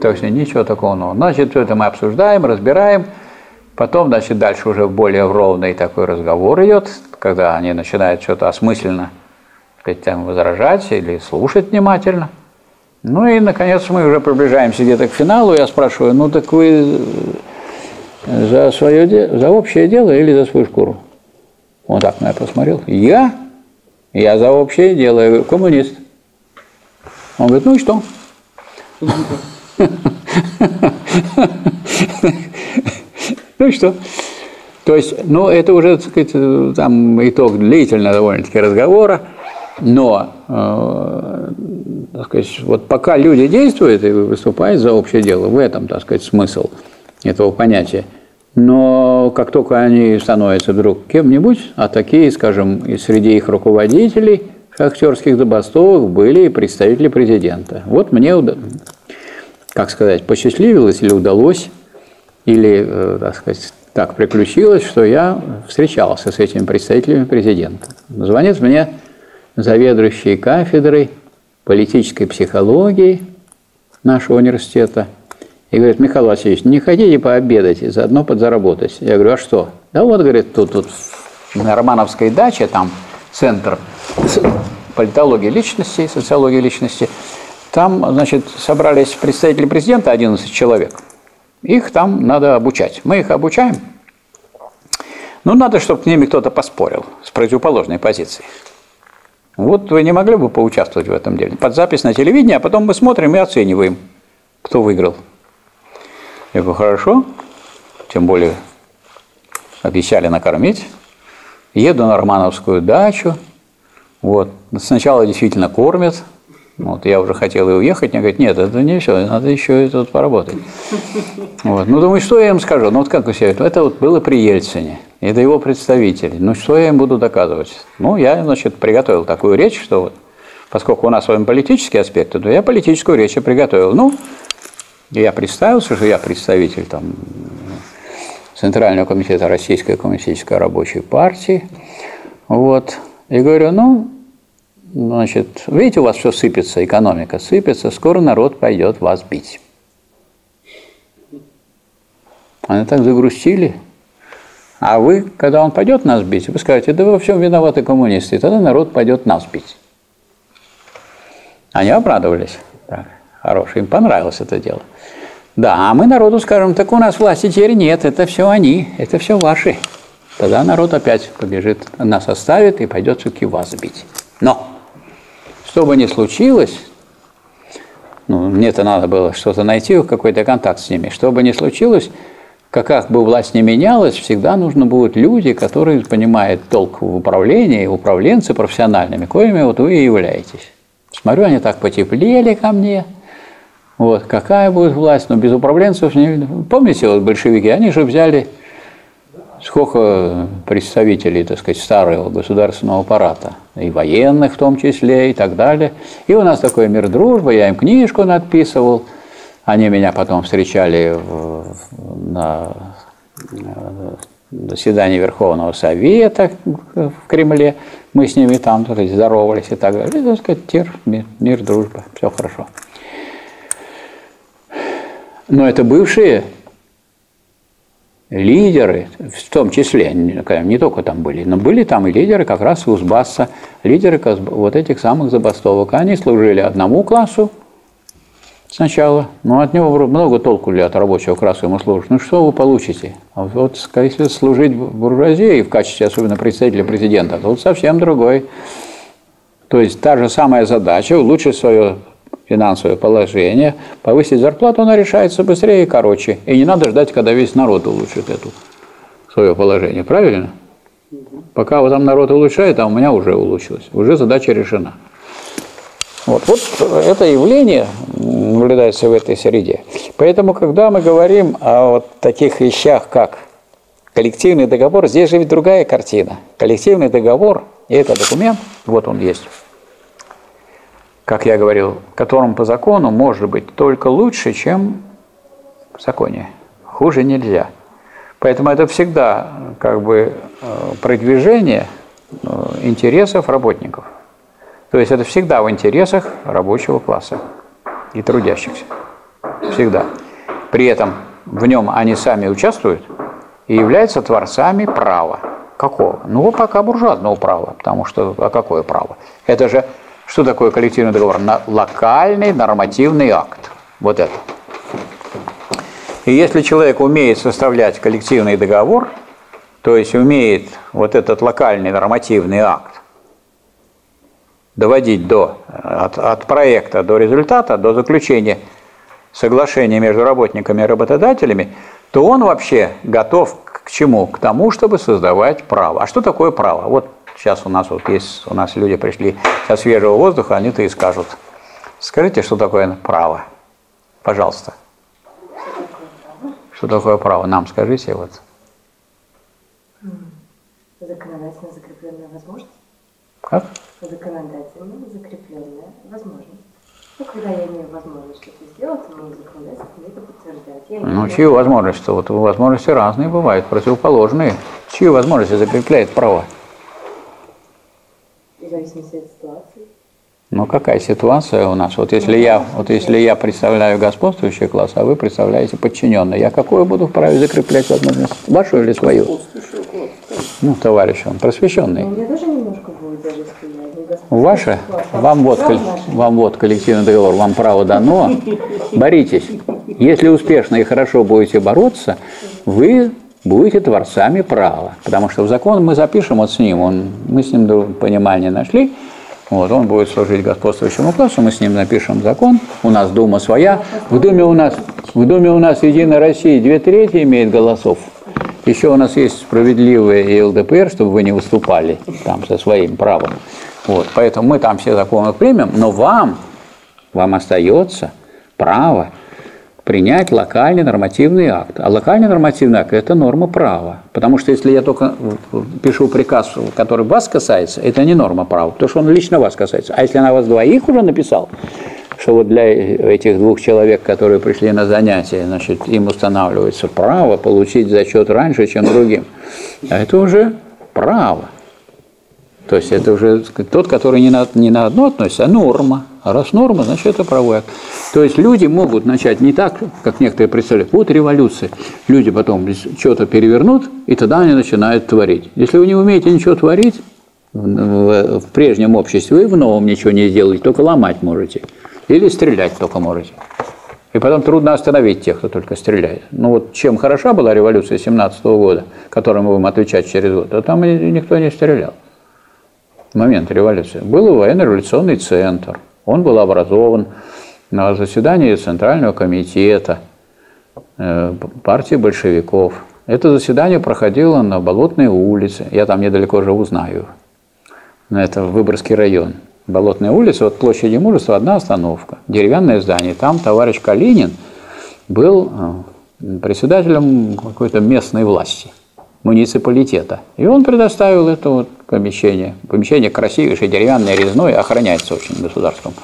То есть ничего такого нового. Значит, все это мы обсуждаем, разбираем. Потом, значит, дальше уже более ровный такой разговор идет, когда они начинают что-то осмысленно, так сказать, там, возражать или слушать внимательно. Ну и, наконец, мы уже приближаемся где-то к финалу. Я спрашиваю, ну так вы за свое дело, за общее дело или за свою шкуру? Он так на меня посмотрел. Я? Я за общее дело. Я говорю, коммунист. Он говорит, ну и что? Ну и что? То есть, ну, это уже, так сказать, там итог длительного довольно-таки разговора, но, э, так сказать, вот пока люди действуют и выступают за общее дело, в этом, так сказать, смысл этого понятия. Но как только они становятся вдруг кем-нибудь, а такие, скажем, и среди их руководителей шахтерских забастовок были и представители президента. Вот мне, как сказать, посчастливилось или удалось, или, так сказать, так приключилось, что я встречался с этими представителями президента. Звонит мне заведующий кафедрой политической психологии нашего университета и говорит, Михаил Васильевич, не хотите пообедать и заодно подзаработать? Я говорю, а что? Да вот, говорит, тут, тут на Романовской даче, там центр политологии личности, социологии личности, там, значит, собрались представители президента, одиннадцать человек. Их там надо обучать. Мы их обучаем. Но надо, чтобы к ними кто-то поспорил с противоположной позицией. Вот вы не могли бы поучаствовать в этом деле? Под запись на телевидении, а потом мы смотрим и оцениваем, кто выиграл. Я говорю, хорошо. Тем более обещали накормить. Еду на Романовскую дачу. Вот. Сначала действительно кормят. Вот, я уже хотел и уехать, мне говорят, нет, это не все, надо еще и тут поработать. Вот. Ну, думаю, что я им скажу? Ну, вот как у себя, это вот было при Ельцине, это его представители. Ну, что я им буду доказывать? Ну, я, значит, приготовил такую речь, что вот, поскольку у нас с вами политические аспекты, то я политическую речь и приготовил. Ну, Я представился, что я представитель там, Центрального комитета Российской коммунистической рабочей партии. Вот. И говорю, ну, значит, видите, у вас все сыпется, экономика сыпется, скоро народ пойдет вас бить. Они так загрустили. А вы, когда он пойдет нас бить, вы скажете, да вы во всем виноваты коммунисты, и тогда народ пойдет нас бить. Они обрадовались. Так, хорошо, им понравилось это дело. Да, а мы народу скажем, так у нас власти теперь нет, это все они, это все ваши. Тогда народ опять побежит, нас оставит и пойдет все-таки вас бить. Но, что бы ни случилось, ну, мне-то надо было что-то найти, какой-то контакт с ними, что бы ни случилось, как бы власть не менялась, всегда нужно будут люди, которые понимают толк в управлении, управленцы профессиональными, коими вот вы и являетесь. Смотрю, они так потеплели ко мне. Вот, какая будет власть, но без управленцев не... Помните, вот большевики, они же взяли сколько представителей, так сказать, старого государственного аппарата, и военных в том числе, и так далее. И у нас такой мир дружбы, я им книжку надписывал. Они меня потом встречали в, на, на заседании Верховного Совета в Кремле. Мы с ними там так, здоровались и так далее. И, так сказать, тир, мир, мир, дружба, все хорошо. Но это бывшие лидеры, в том числе, не только там были, но были там и лидеры как раз Кузбасса, лидеры вот этих самых забастовок. Они служили одному классу. Сначала, ну от него много толку ли от рабочего класса ему служит. Ну что вы получите? А вот если служить буржуазии в качестве особенно представителя президента, то вот совсем другой. То есть та же самая задача, улучшить свое финансовое положение, повысить зарплату, она решается быстрее и короче. И не надо ждать, когда весь народ улучшит это свое положение, правильно? Пока вот там народ улучшает, а у меня уже улучшилось, уже задача решена. Вот, вот это явление наблюдается в этой среде. Поэтому, когда мы говорим о вот таких вещах, как коллективный договор, здесь же ведь другая картина. Коллективный договор, и это документ, вот он есть, как я говорил, которому по закону может быть только лучше, чем в законе. Хуже нельзя. Поэтому это всегда как бы продвижение интересов работников. То есть это всегда в интересах рабочего класса и трудящихся. Всегда. При этом в нем они сами участвуют и являются творцами права. Какого? Ну, пока буржуазного права. Потому что, а какое право? Это же, что такое коллективный договор? Локальный нормативный акт. Вот это. И если человек умеет составлять коллективный договор, то есть умеет вот этот локальный нормативный акт доводить до, от, от проекта до результата, до заключения соглашения между работниками и работодателями, то он вообще готов к чему? К тому, чтобы создавать право. А что такое право? Вот сейчас у нас вот есть, у нас люди пришли со свежего воздуха, они-то и скажут. Скажите, что такое право? Пожалуйста. Что такое право? Нам скажите. Вот. Законодательно закрепленная возможность. Как? Законодательно закрепленная возможность. Ну, когда я имею возможность что-то сделать, то мое законодательство мне это подтверждает. Я ну, чьи возможности? Вот возможности разные бывают, противоположные. Чьи возможности закрепляет право? В зависимости от ситуации. Ну, какая ситуация у нас? Вот если, ну, я, вот если я представляю господствующий класс, а вы представляете подчиненный, я какую буду вправе закреплять возможность? Вашу или свою? Ну, товарищ, он просвещенный. Ну, ваше? Вам вот, вам вот коллективный договор, вам право дано. Боритесь. Если успешно и хорошо будете бороться, вы будете творцами права. Потому что в закон мы запишем вот с ним, он, мы с ним понимание нашли, вот, он будет служить господствующему классу, мы с ним напишем закон, у нас Дума своя. В Думе у нас, в Думе у нас Единая Россия две трети имеет голосов. Еще у нас есть справедливые и ЛДПР, чтобы вы не выступали там со своим правом. Вот, поэтому мы там все законы примем, но вам, вам остается право принять локальный нормативный акт. А локальный нормативный акт – это норма права. Потому что если я только пишу приказ, который вас касается, это не норма права, потому что он лично вас касается. А если она вас двоих уже написал, что вот для этих двух человек, которые пришли на занятия, значит, им устанавливается право получить зачет раньше, чем другим. А это уже право. То есть это уже тот, который не на, не на одно относится, а норма. А раз норма, значит, это правовой акт. То есть люди могут начать не так, как некоторые представляют. Вот революция. Люди потом что-то перевернут, и тогда они начинают творить. Если вы не умеете ничего творить в, в прежнем обществе, вы в новом ничего не сделаете, только ломать можете. Или стрелять только можете. И потом трудно остановить тех, кто только стреляет. Ну вот чем хороша была революция семнадцатого года, которой мы будем отвечать через год, а там никто не стрелял. В момент революции. Был военно-революционный центр. Он был образован на заседании Центрального комитета партии большевиков. Это заседание проходило на Болотной улице. Я там недалеко живу, знаю. Это Выборгский район. Болотная улица, вот площади Мужества, одна остановка. Деревянное здание. Там товарищ Калинин был председателем какой-то местной власти, муниципалитета. И он предоставил это вот помещение. Помещение красивейшее, деревянное, резное, охраняется очень государством.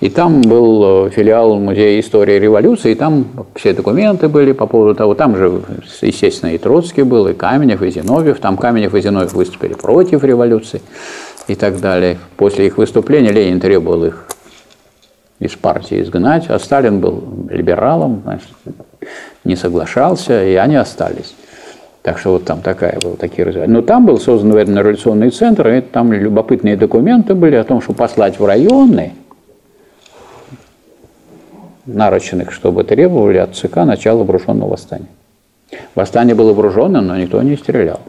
И там был филиал Музея истории революции, и там все документы были по поводу того. Там же, естественно, и Троцкий был, и Каменев, и Зиновьев. Там Каменев и Зиновьев выступили против революции и так далее. После их выступления Ленин требовал их из партии изгнать, а Сталин был либералом, значит, не соглашался, и они остались. Так что вот там такая была, такие развития. Но там был создан военно-революционный центр, и там любопытные документы были о том, что послать в районы нарочных, чтобы требовали от ЦК начала вооруженного восстания. Восстание было вооруженное, но никто не стрелял.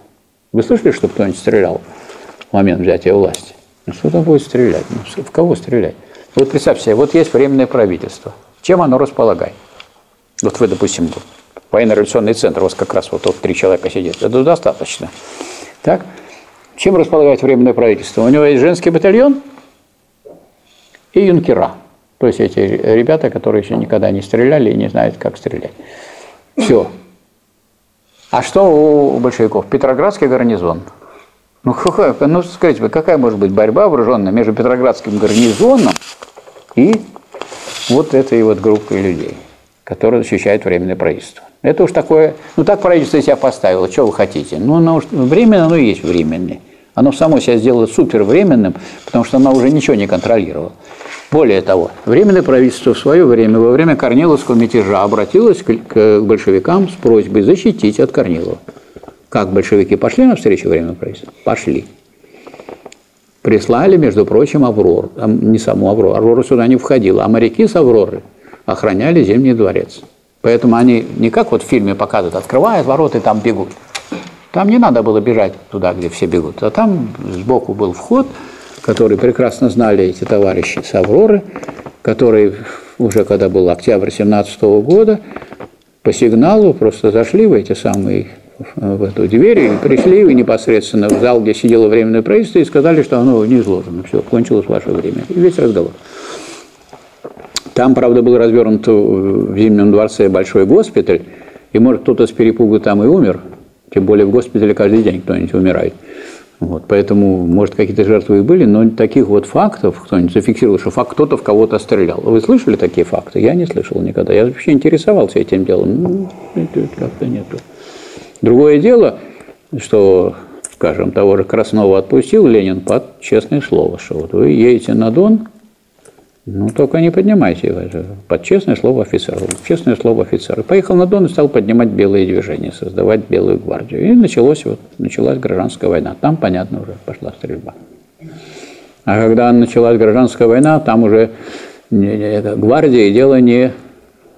Вы слышали, что кто-нибудь стрелял в момент взятия власти? Ну что там будет стрелять? Ну, в кого стрелять? Вот представьте себе, вот есть временное правительство. Чем оно располагает? Вот вы, допустим, военно-революционный центр, у вас как раз вот, вот три человека сидит. Это достаточно. Так? Чем располагает временное правительство? У него есть женский батальон и юнкера. То есть эти ребята, которые еще никогда не стреляли и не знают, как стрелять. Все. А что у большевиков? Петроградский гарнизон. Ну, какая, ну скажите вы, какая может быть борьба вооруженная между Петроградским гарнизоном и вот этой вот группой людей, которые защищают временное правительство? Это уж такое... Ну, так правительство себя поставило, что вы хотите. Ну, оно уж временно, оно и есть временное. Оно само себя сделало супервременным, потому что оно уже ничего не контролировало. Более того, временное правительство в свое время, во время Корниловского мятежа, обратилось к большевикам с просьбой защитить от Корнилова. Как большевики пошли навстречу временному правительству? Пошли. Прислали, между прочим, Аврору. Не саму Аврору. Аврора сюда не входила. А моряки с Авроры охраняли Зимний дворец. Поэтому они не как вот в фильме показывают, открывают ворота и там бегут. Там не надо было бежать туда, где все бегут. А там сбоку был вход, который прекрасно знали эти товарищи с Авроры, которые уже когда был октябрь семнадцатого года, по сигналу просто зашли в эти самые, в эту дверь и пришли непосредственно в зал, где сидело временное правительство, и сказали, что оно не изложено. Все, кончилось ваше время. И весь разговор. Там, правда, был развернут в Зимнем дворце большой госпиталь, и, может, кто-то с перепугу там и умер, тем более в госпитале каждый день кто-нибудь умирает. Вот, поэтому, может, какие-то жертвы и были, но таких вот фактов кто-нибудь зафиксировал, что факт кто-то в кого-то стрелял. Вы слышали такие факты? Я не слышал никогда. Я вообще интересовался этим делом. Ну, как-то нету. Другое дело, что, скажем, того же Краснова отпустил Ленин под честное слово, что вот вы едете на Дон, ну, только не поднимайте его под честное слово офицера. Честное слово офицера. Поехал на Дон и стал поднимать белые движения, создавать Белую гвардию. И началось, вот, началась гражданская война. Там, понятно, уже пошла стрельба. А когда началась гражданская война, там уже гвардии дело не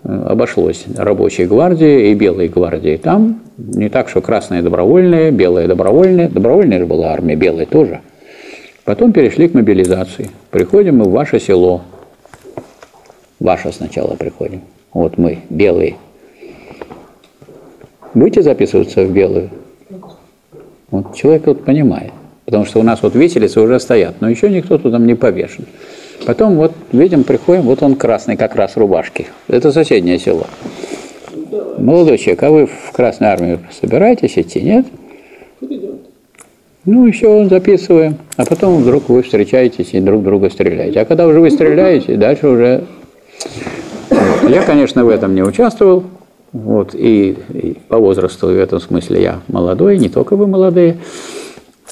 обошлось. Рабочей гвардии и Белой гвардии. Там не так, что красные добровольные, белые добровольные. Добровольная же была армия, белая тоже. Потом перешли к мобилизации. Приходим мы в ваше село. Ваше сначала приходим. Вот мы, белые. Будете записываться в белую? Вот человек вот понимает. Потому что у нас вот виселицы уже стоят, но еще никто туда не повешен. Потом вот, видим, приходим, вот он красный, как раз рубашки. Это соседнее село. Молодой человек, а вы в Красную армию собираетесь идти, нет? Ну, еще записываем. А потом вдруг вы встречаетесь и друг друга стреляете. А когда уже вы стреляете, дальше уже... Вот. Я, конечно, в этом не участвовал. Вот. И, и по возрасту, и в этом смысле я молодой, не только вы молодые.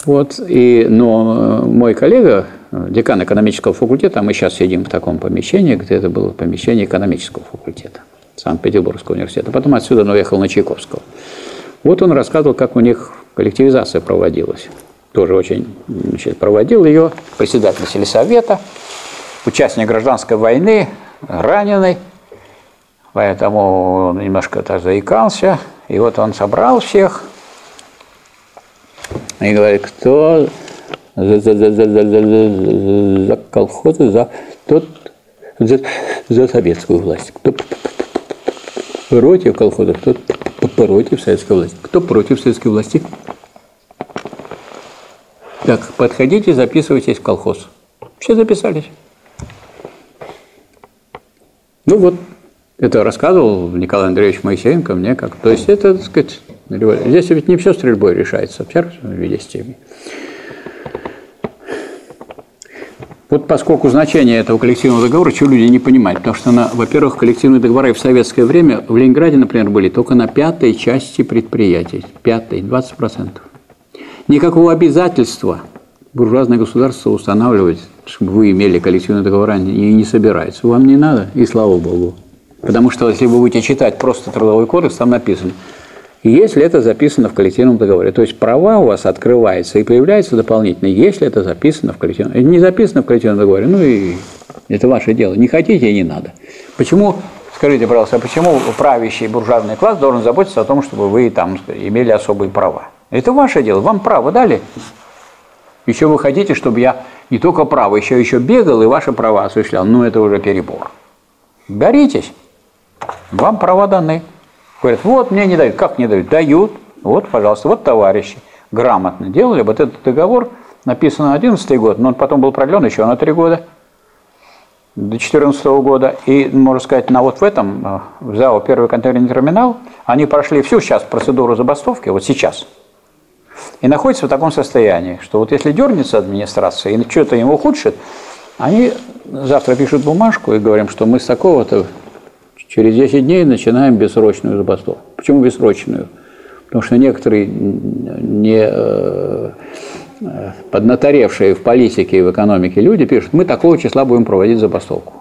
Вот. И, но мой коллега, декан экономического факультета, а мы сейчас сидим в таком помещении, где это было помещение экономического факультета Санкт-Петербургского университета. Потом отсюда он уехал на Чайковского. Вот он рассказывал, как у них коллективизация проводилась. Тоже очень, значит, проводил ее председатель сельсовета, участник гражданской войны, раненый. Поэтому он немножко так заикался. И вот он собрал всех и говорит, кто за, за, за, за, за, за, за колхозы, за, тот, за, за советскую власть. Кто против колхозов, тот против советской власти. Кто против советской власти? Так, подходите, записывайтесь в колхоз. Все записались. Ну вот. Это рассказывал Николай Андреевич Моисеенко мне как. То есть это, так сказать, здесь ведь не все стрельбой решается, все вместе. Вот поскольку значение этого коллективного договора, чего люди не понимают, потому что, на, во-первых, коллективные договоры в советское время в Ленинграде, например, были только на пятой части предприятий, пятой, двадцать процентов. Никакого обязательства буржуазное государство устанавливать, чтобы вы имели коллективные договора, и не собирается. Вам не надо, и слава богу. Потому что, если вы будете читать просто Трудовой кодекс, там написано, если это записано в коллективном договоре. То есть права у вас открываются и появляются дополнительно, если это записано в коллективном договоре. Не записано в коллективном договоре, ну и это ваше дело. Не хотите, и не надо. Почему, скажите, пожалуйста, почему правящий буржуазный класс должен заботиться о том, чтобы вы там имели особые права? Это ваше дело, вам право дали. Еще вы хотите, чтобы я не только право, еще, еще бегал и ваши права осуществлял. Ну, это уже перебор. Горитесь. Вам права даны. Говорят, вот мне не дают. Как не дают? Дают. Вот, пожалуйста, вот товарищи грамотно делали. Вот этот договор написан на одиннадцатый год, но он потом был продлен еще на три года, до две тысячи четырнадцатого года. И, можно сказать, на вот в этом, в ЗАО «Первый контейнерный терминал», они прошли всю сейчас процедуру забастовки, вот сейчас, и находятся в таком состоянии, что вот если дернется администрация и что-то им ухудшит, они завтра пишут бумажку и говорим, что мы с такого-то... Через десять дней начинаем бессрочную забастовку. Почему бессрочную? Потому что некоторые не поднаторевшие в политике и в экономике люди пишут, мы такого числа будем проводить забастовку.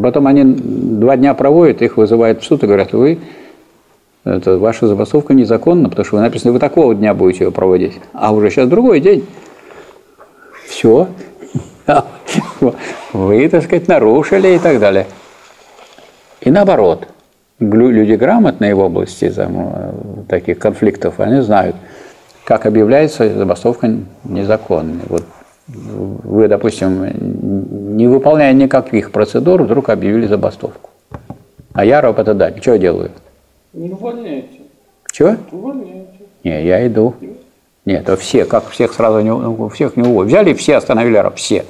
Потом они два дня проводят, их вызывают в суд и говорят, вы, это, ваша забастовка незаконна, потому что вы написано, вы такого дня будете ее проводить. А уже сейчас другой день. Все. Вы, так сказать, нарушили и так далее. И наоборот, люди грамотные в области там, таких конфликтов, они знают, как объявляется забастовка незаконной. Вот вы, допустим, не выполняя никаких процедур, вдруг объявили забастовку. А я работодатель. Что делаю? Не увольняйте. Чего? Увольняйте. Не, я иду. Нет, а все, как всех сразу не, всех не уволили. Взяли все, остановили, все.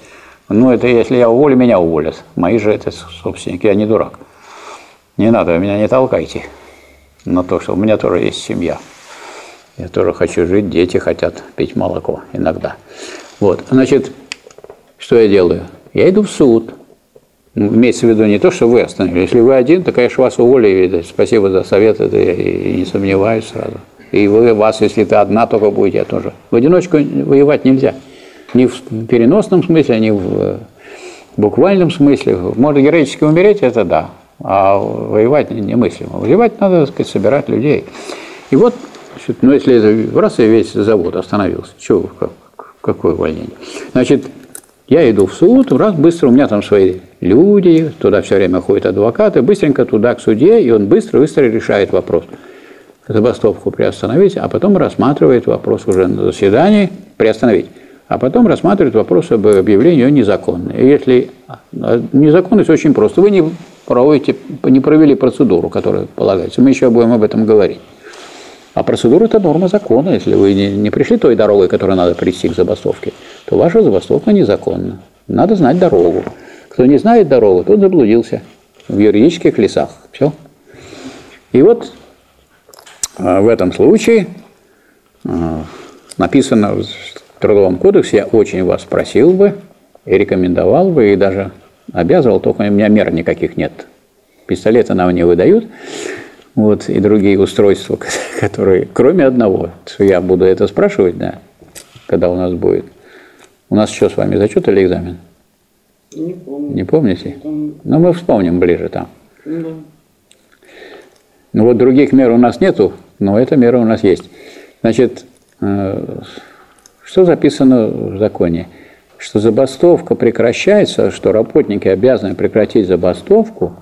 Ну, это если я уволю, меня уволят. Мои же это собственники, я не дурак. Не надо, меня не толкайте на то, что у меня тоже есть семья. Я тоже хочу жить, дети хотят пить молоко иногда. Вот, значит, что я делаю? Я иду в суд. Имеется в виду не то, что вы остановились. Если вы один, то, конечно, вас уволили. Спасибо за совет, это я и не сомневаюсь сразу. И вы, вас, если ты одна только будете, я тоже. В одиночку воевать нельзя. Ни в переносном смысле, ни в буквальном смысле. Можно героически умереть, это да. А воевать немыслимо. Воевать надо, так сказать, собирать людей. И вот, значит, ну если это раз и весь завод остановился, чего, как, какое увольнение? Значит, я иду в суд, раз быстро, у меня там свои люди, туда все время ходят адвокаты, быстренько туда к судье, и он быстро-быстро решает вопрос. Забастовку приостановить, а потом рассматривает вопрос уже на заседании, приостановить. А потом рассматривает вопрос об объявлении ее незаконной. Если незаконность очень просто, вы не проводите, не провели процедуру, которая полагается. Мы еще будем об этом говорить. А процедура – это норма закона. Если вы не пришли той дорогой, которой надо прийти к забастовке, то ваша забастовка незаконна. Надо знать дорогу. Кто не знает дорогу, тот заблудился в юридических лесах. Все. И вот в этом случае написано Трудовом кодексе, я очень вас просил бы и рекомендовал бы, и даже обязывал, только у меня мер никаких нет. Пистолеты нам не выдают, вот, и другие устройства, которые, кроме одного, я буду это спрашивать, да, когда у нас будет. У нас еще с вами зачет или экзамен? Не помню. Не помните? Там... Но мы вспомним ближе там. Да. Ну вот других мер у нас нету, но эта мера у нас есть. Значит, что записано в законе? Что забастовка прекращается, что работники обязаны прекратить забастовку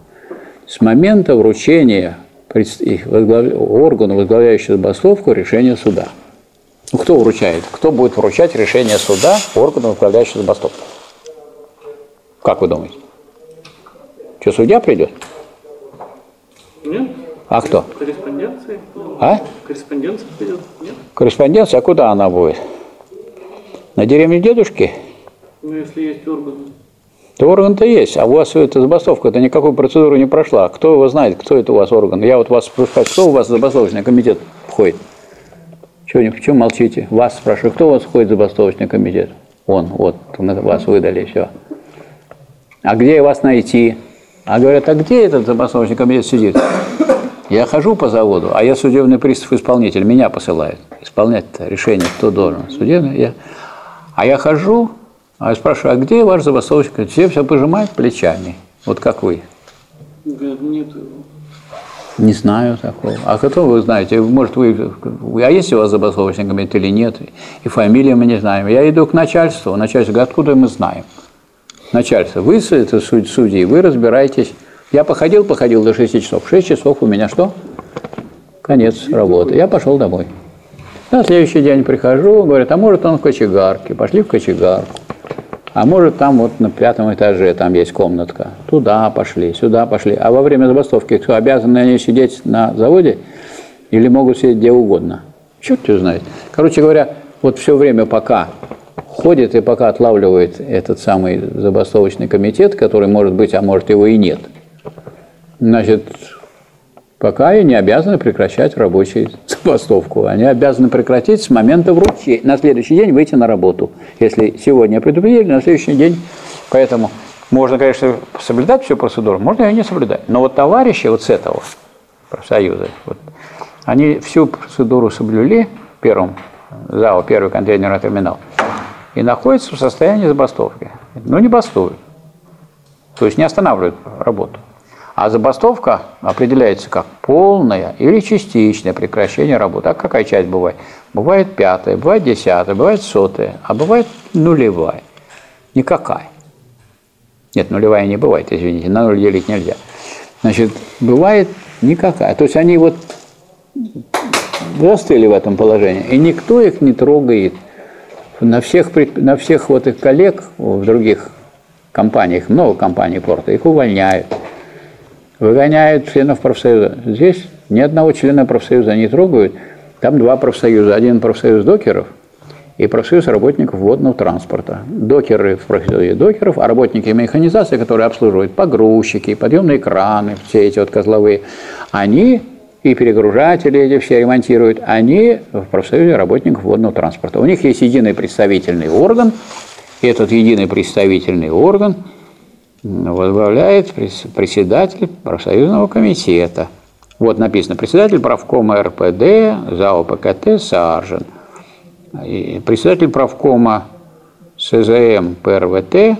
с момента вручения органу, возглавляющего забастовку, решения суда. Кто вручает? Кто будет вручать решение суда органу, возглавляющего забастовку? Как вы думаете? Что, судья придет? Нет. А кто? Корреспонденция. А? Корреспонденция придет. Нет. Корреспонденция, а куда она будет? На деревне дедушки? Ну, если есть орган. То орган-то есть, а у вас эта забастовка-то никакой процедуры не прошла. Кто его знает, кто это у вас орган? Я вот вас спрашиваю, кто у вас забастовочный комитет входит? Чего, почему молчите? Вас спрашиваю, кто у вас входит в забастовочный комитет? Он, вот, вас выдали, все. А где вас найти? А говорят, а где этот забастовочный комитет сидит? Я хожу по заводу, а я судебный пристав-исполнитель, меня посылает. Исполнять-то решение кто должен? Судебный я. А я хожу, а я спрашиваю, а где ваш забастовочный комитет? Все все пожимают плечами, вот как вы. Нет. Не знаю такого. А кто вы знаете? Может, вы... А есть у вас забастовочный комитет или нет? И фамилии мы не знаем. Я иду к начальству. Начальство говорит, откуда мы знаем? Начальство, вы, это судьи, вы разбираетесь. Я походил, походил до шести часов. В шесть часов у меня что? Конец работы. Я пошел домой. На следующий день прихожу, говорят, а может он в кочегарке. Пошли в кочегарку. А может там вот на пятом этаже там есть комнатка. Туда пошли, сюда пошли. А во время забастовки кто, обязаны они сидеть на заводе или могут сидеть где угодно? Черт его знает. Короче говоря, вот все время пока... ходит и пока отлавливает этот самый забастовочный комитет, который может быть, а может его и нет. Значит, пока и не обязаны прекращать рабочую забастовку. Они обязаны прекратить с момента вручения, на следующий день выйти на работу. Если сегодня предупредили, на следующий день. Поэтому можно, конечно, соблюдать всю процедуру, можно ее не соблюдать. Но вот товарищи вот с этого профсоюза, вот, они всю процедуру соблюли в первом ЗАО, первый контейнерный терминал. И находится в состоянии забастовки. Но не бастуют. То есть не останавливают работу. А забастовка определяется как полное или частичное прекращение работы. А какая часть бывает? Бывает пятая, бывает десятая, бывает сотая, а бывает нулевая. Никакая. Нет, нулевая не бывает, извините, на ноль делить нельзя. Значит, бывает никакая. То есть они вот застыли в этом положении, и никто их не трогает. На всех, на всех вот их коллег в других компаниях, много компаний порта, их увольняют, выгоняют членов профсоюза. Здесь ни одного члена профсоюза не трогают. Там два профсоюза. Один профсоюз докеров и профсоюз работников водного транспорта. Докеры в профсоюзе докеров, а работники механизации, которые обслуживают погрузчики, подъемные краны, все эти вот козловые, они... и перегружатели эти все ремонтируют, они в профсоюзе работников водного транспорта. У них есть единый представительный орган, и этот единый представительный орган возглавляет председатель профсоюзного комитета. Вот написано, председатель правкома РПД, ЗАО ПКТ, Саржин, председатель правкома СЗМ ПРВТ,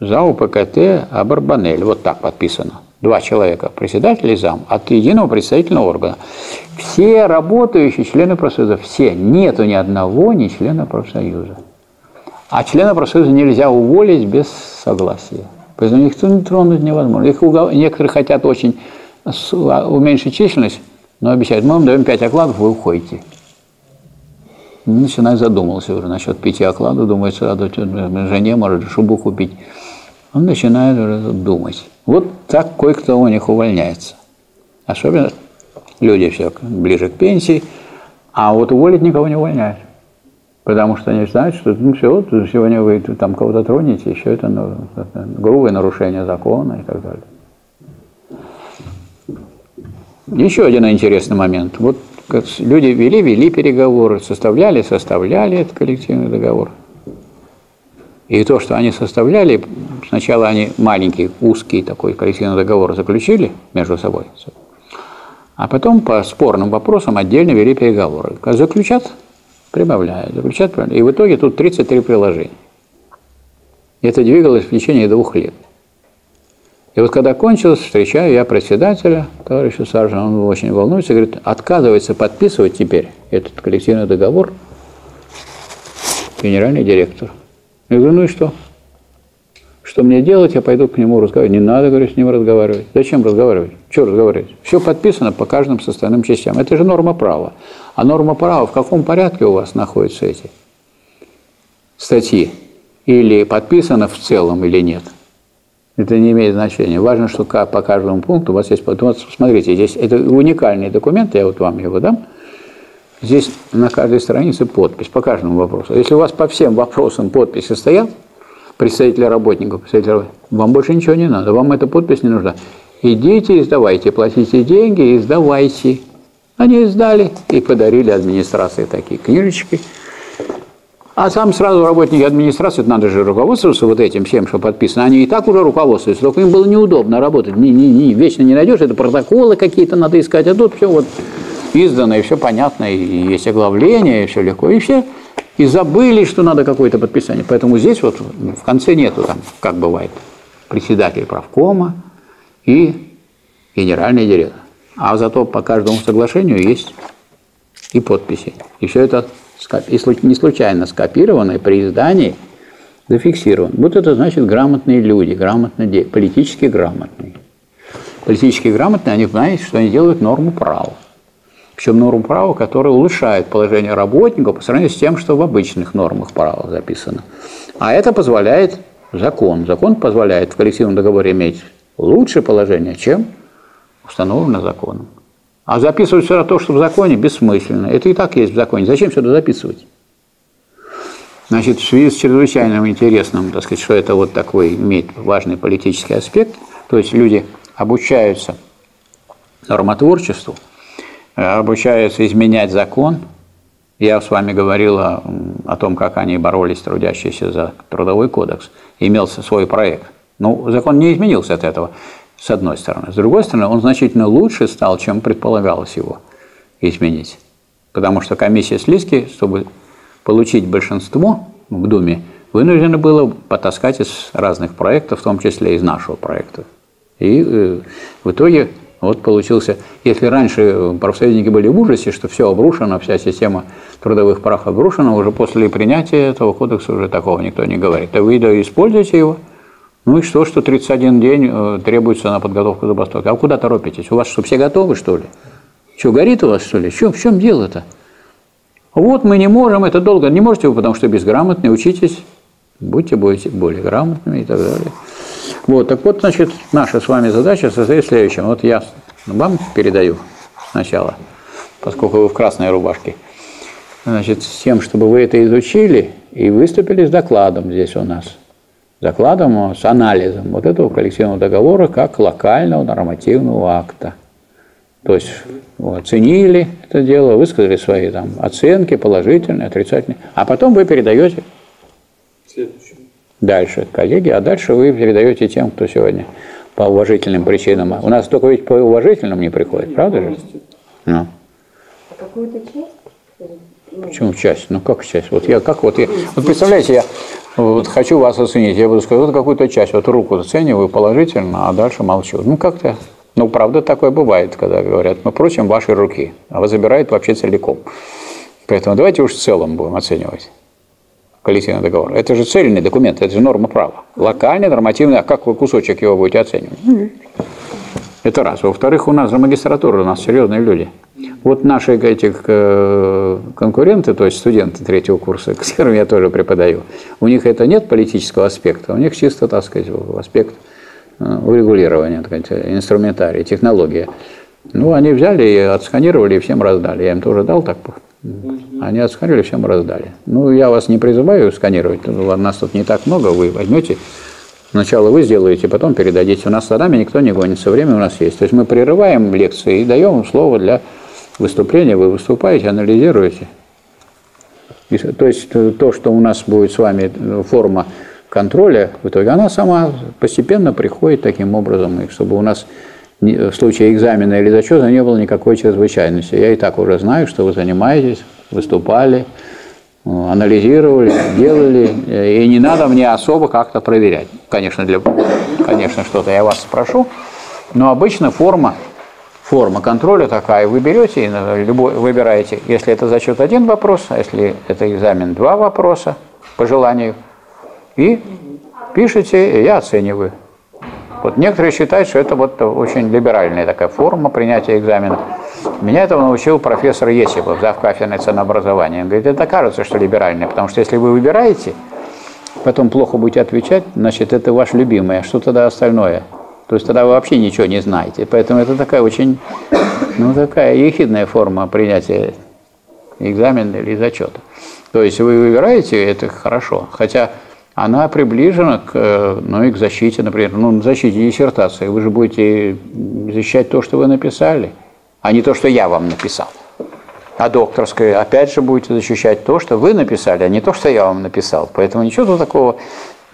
ЗАО ПКТ Абарбанель, вот так подписано. Два человека, председатель и зам, от единого представительного органа. Все работающие члены профсоюза, все, нету ни одного ни члена профсоюза. А члена профсоюза нельзя уволить без согласия. Поэтому никто не тронуть невозможно. Их угол... Некоторые хотят очень уменьшить численность, но обещают, мы вам даем пять окладов, вы уходите. Начинает задумался уже насчет пяти окладов, думает, сразу жене может шубу купить. Он начинает уже думать. Вот так кое-кто у них увольняется. Особенно люди все ближе к пенсии, а вот уволить никого не увольняют. Потому что они знают, что ну, все, сегодня вы там кого-то тронете, еще это, ну, это грубое нарушение закона и так далее. Еще один интересный момент. Вот люди вели, вели переговоры, составляли, составляли этот коллективный договор. И то, что они составляли, сначала они маленький, узкий такой коллективный договор заключили между собой, а потом по спорным вопросам отдельно вели переговоры. Заключат, прибавляют, заключат, прибавляют. И в итоге тут тридцать три приложения. Это двигалось в течение двух лет. И вот когда кончилось, встречаю я председателя, товарища Саржина, он очень волнуется, говорит, отказывается подписывать теперь этот коллективный договор генеральный директор. Я говорю, ну и что? Что мне делать? Я пойду к нему разговаривать. Не надо, говорю, с ним разговаривать. Зачем разговаривать? Чего разговаривать? Все подписано по каждым составным частям. Это же норма права. А норма права в каком порядке у вас находятся эти статьи? Или подписано в целом, или нет? Это не имеет значения. Важно, что по каждому пункту у вас есть... Вот смотрите, здесь это уникальный документ, я вот вам его дам. Здесь на каждой странице подпись по каждому вопросу. Если у вас по всем вопросам подписи стоят, представители работников, представители работников, вам больше ничего не надо, вам эта подпись не нужна. Идите, издавайте, платите деньги, издавайте. Они издали и подарили администрации такие книжечки. А сам сразу работники администрации, надо же руководствоваться вот этим всем, что подписано. Они и так уже руководствуются, только им было неудобно работать. Не, не, не, вечно не найдешь, это протоколы какие-то надо искать, а тут все вот издано, и все понятно, и есть оглавление, и все легко, и все. И забыли, что надо какое-то подписание. Поэтому здесь вот в конце нету там, как бывает, председатель правкома и генеральный директор. А зато по каждому соглашению есть и подписи. И все это... И не случайно скопированное при издании зафиксировано. Вот это значит грамотные люди, грамотные, политически грамотные. Политически грамотные, они знают, что они делают норму права. Причем норму права, которая улучшает положение работников по сравнению с тем, что в обычных нормах права записано. А это позволяет закон. Закон позволяет в коллективном договоре иметь лучшее положение, чем установлено законом. А записывать все то, что в законе, бессмысленно. Это и так есть в законе. Зачем сюда записывать? Значит, в связи с чрезвычайным интересным, так сказать, что это вот такой имеет важный политический аспект, то есть люди обучаются нормотворчеству, обучаются изменять закон. Я с вами говорил о, о том, как они боролись, трудящиеся за Трудовой кодекс. Имелся свой проект. Ну, закон не изменился от этого. С одной стороны. С другой стороны, он значительно лучше стал, чем предполагалось его изменить. Потому что комиссия Слизки, чтобы получить большинство в Думе, вынуждена была потаскать из разных проектов, в том числе из нашего проекта. И э, в итоге вот получился... Если раньше профсоюзники были в ужасе, что все обрушено, вся система трудовых прав обрушена, уже после принятия этого кодекса уже такого никто не говорит. Да вы да используйте его. Ну и что, что тридцать один день требуется на подготовку забастовки? А вы куда торопитесь? У вас что, все готовы, что ли? Что, горит у вас, что ли? Что, в чем дело-то? Вот мы не можем, это долго. Не можете вы, потому что безграмотные, учитесь. Будьте более грамотными и так далее. Вот, так вот, значит, наша с вами задача состоит в следующем. Вот я вам передаю сначала, поскольку вы в красной рубашке. Значит, с тем, чтобы вы это изучили и выступили с докладом здесь у нас. Докладом с анализом вот этого коллективного договора как локального нормативного акта. То есть оценили это дело, высказали свои там оценки, положительные, отрицательные, а потом вы передаете следующему. Дальше коллеги, а дальше вы передаете тем, кто сегодня по уважительным причинам. У нас только ведь по уважительным не приходит, правда же? Ну. А какую-то часть? Почему часть? Ну как часть? Вот я как вот я. Вот представляете, я вот хочу вас оценить. Я буду сказать какую-то часть. Вот руку оцениваю положительно, а дальше молчу. Ну как-то. Ну правда такое бывает, когда говорят, мы просим вашей руки, а вас забирают вообще целиком. Поэтому давайте уж в целом будем оценивать коллективный договор. Это же цельный документ, это же норма права. Локальный, нормативный. А как вы кусочек его будете оценивать? Это раз. Во-вторых, у нас же магистратура, у нас серьезные люди. Вот наши эти конкуренты, то есть студенты третьего курса, с которым я тоже преподаю, у них это нет политического аспекта, у них чисто, так сказать, аспект урегулирования, так сказать, инструментарий, технология. Ну, они взяли и отсканировали, и всем раздали. Я им тоже дал так. Они отсканировали, всем раздали. Ну, я вас не призываю сканировать, нас тут не так много, вы возьмете. Сначала вы сделаете, потом передадите. У нас с нами никто не гонится, время у нас есть. То есть мы прерываем лекции и даем слово для выступления, вы выступаете, анализируете. И, то есть то, что у нас будет с вами форма контроля, в итоге она сама постепенно приходит таким образом, и чтобы у нас в случае экзамена или зачета не было никакой чрезвычайности. Я и так уже знаю, что вы занимаетесь, выступали, анализировали, делали, и не надо мне особо как-то проверять. Конечно, для, конечно, что-то я вас спрошу, но обычно форма, форма контроля такая, вы берете, любой, выбираете, если это зачет один вопрос, а если это экзамен два вопроса по желанию, и пишите, и я оцениваю. Вот некоторые считают, что это вот очень либеральная такая форма принятия экзамена. Меня этого научил профессор Есипов, зав. Кафедры ценообразования. Он говорит, это кажется, что либеральная, потому что если вы выбираете, потом плохо будете отвечать, значит, это ваш любимый, а что тогда остальное? То есть тогда вы вообще ничего не знаете. Поэтому это такая очень, ну, такая ехидная форма принятия экзамена или зачета. То есть вы выбираете, это хорошо, хотя... она приближена к, ну, и к защите, например, ну, к защите диссертации. Вы же будете защищать то, что вы написали, а не то, что я вам написал. А докторской опять же будете защищать то, что вы написали, а не то, что я вам написал. Поэтому ничего такого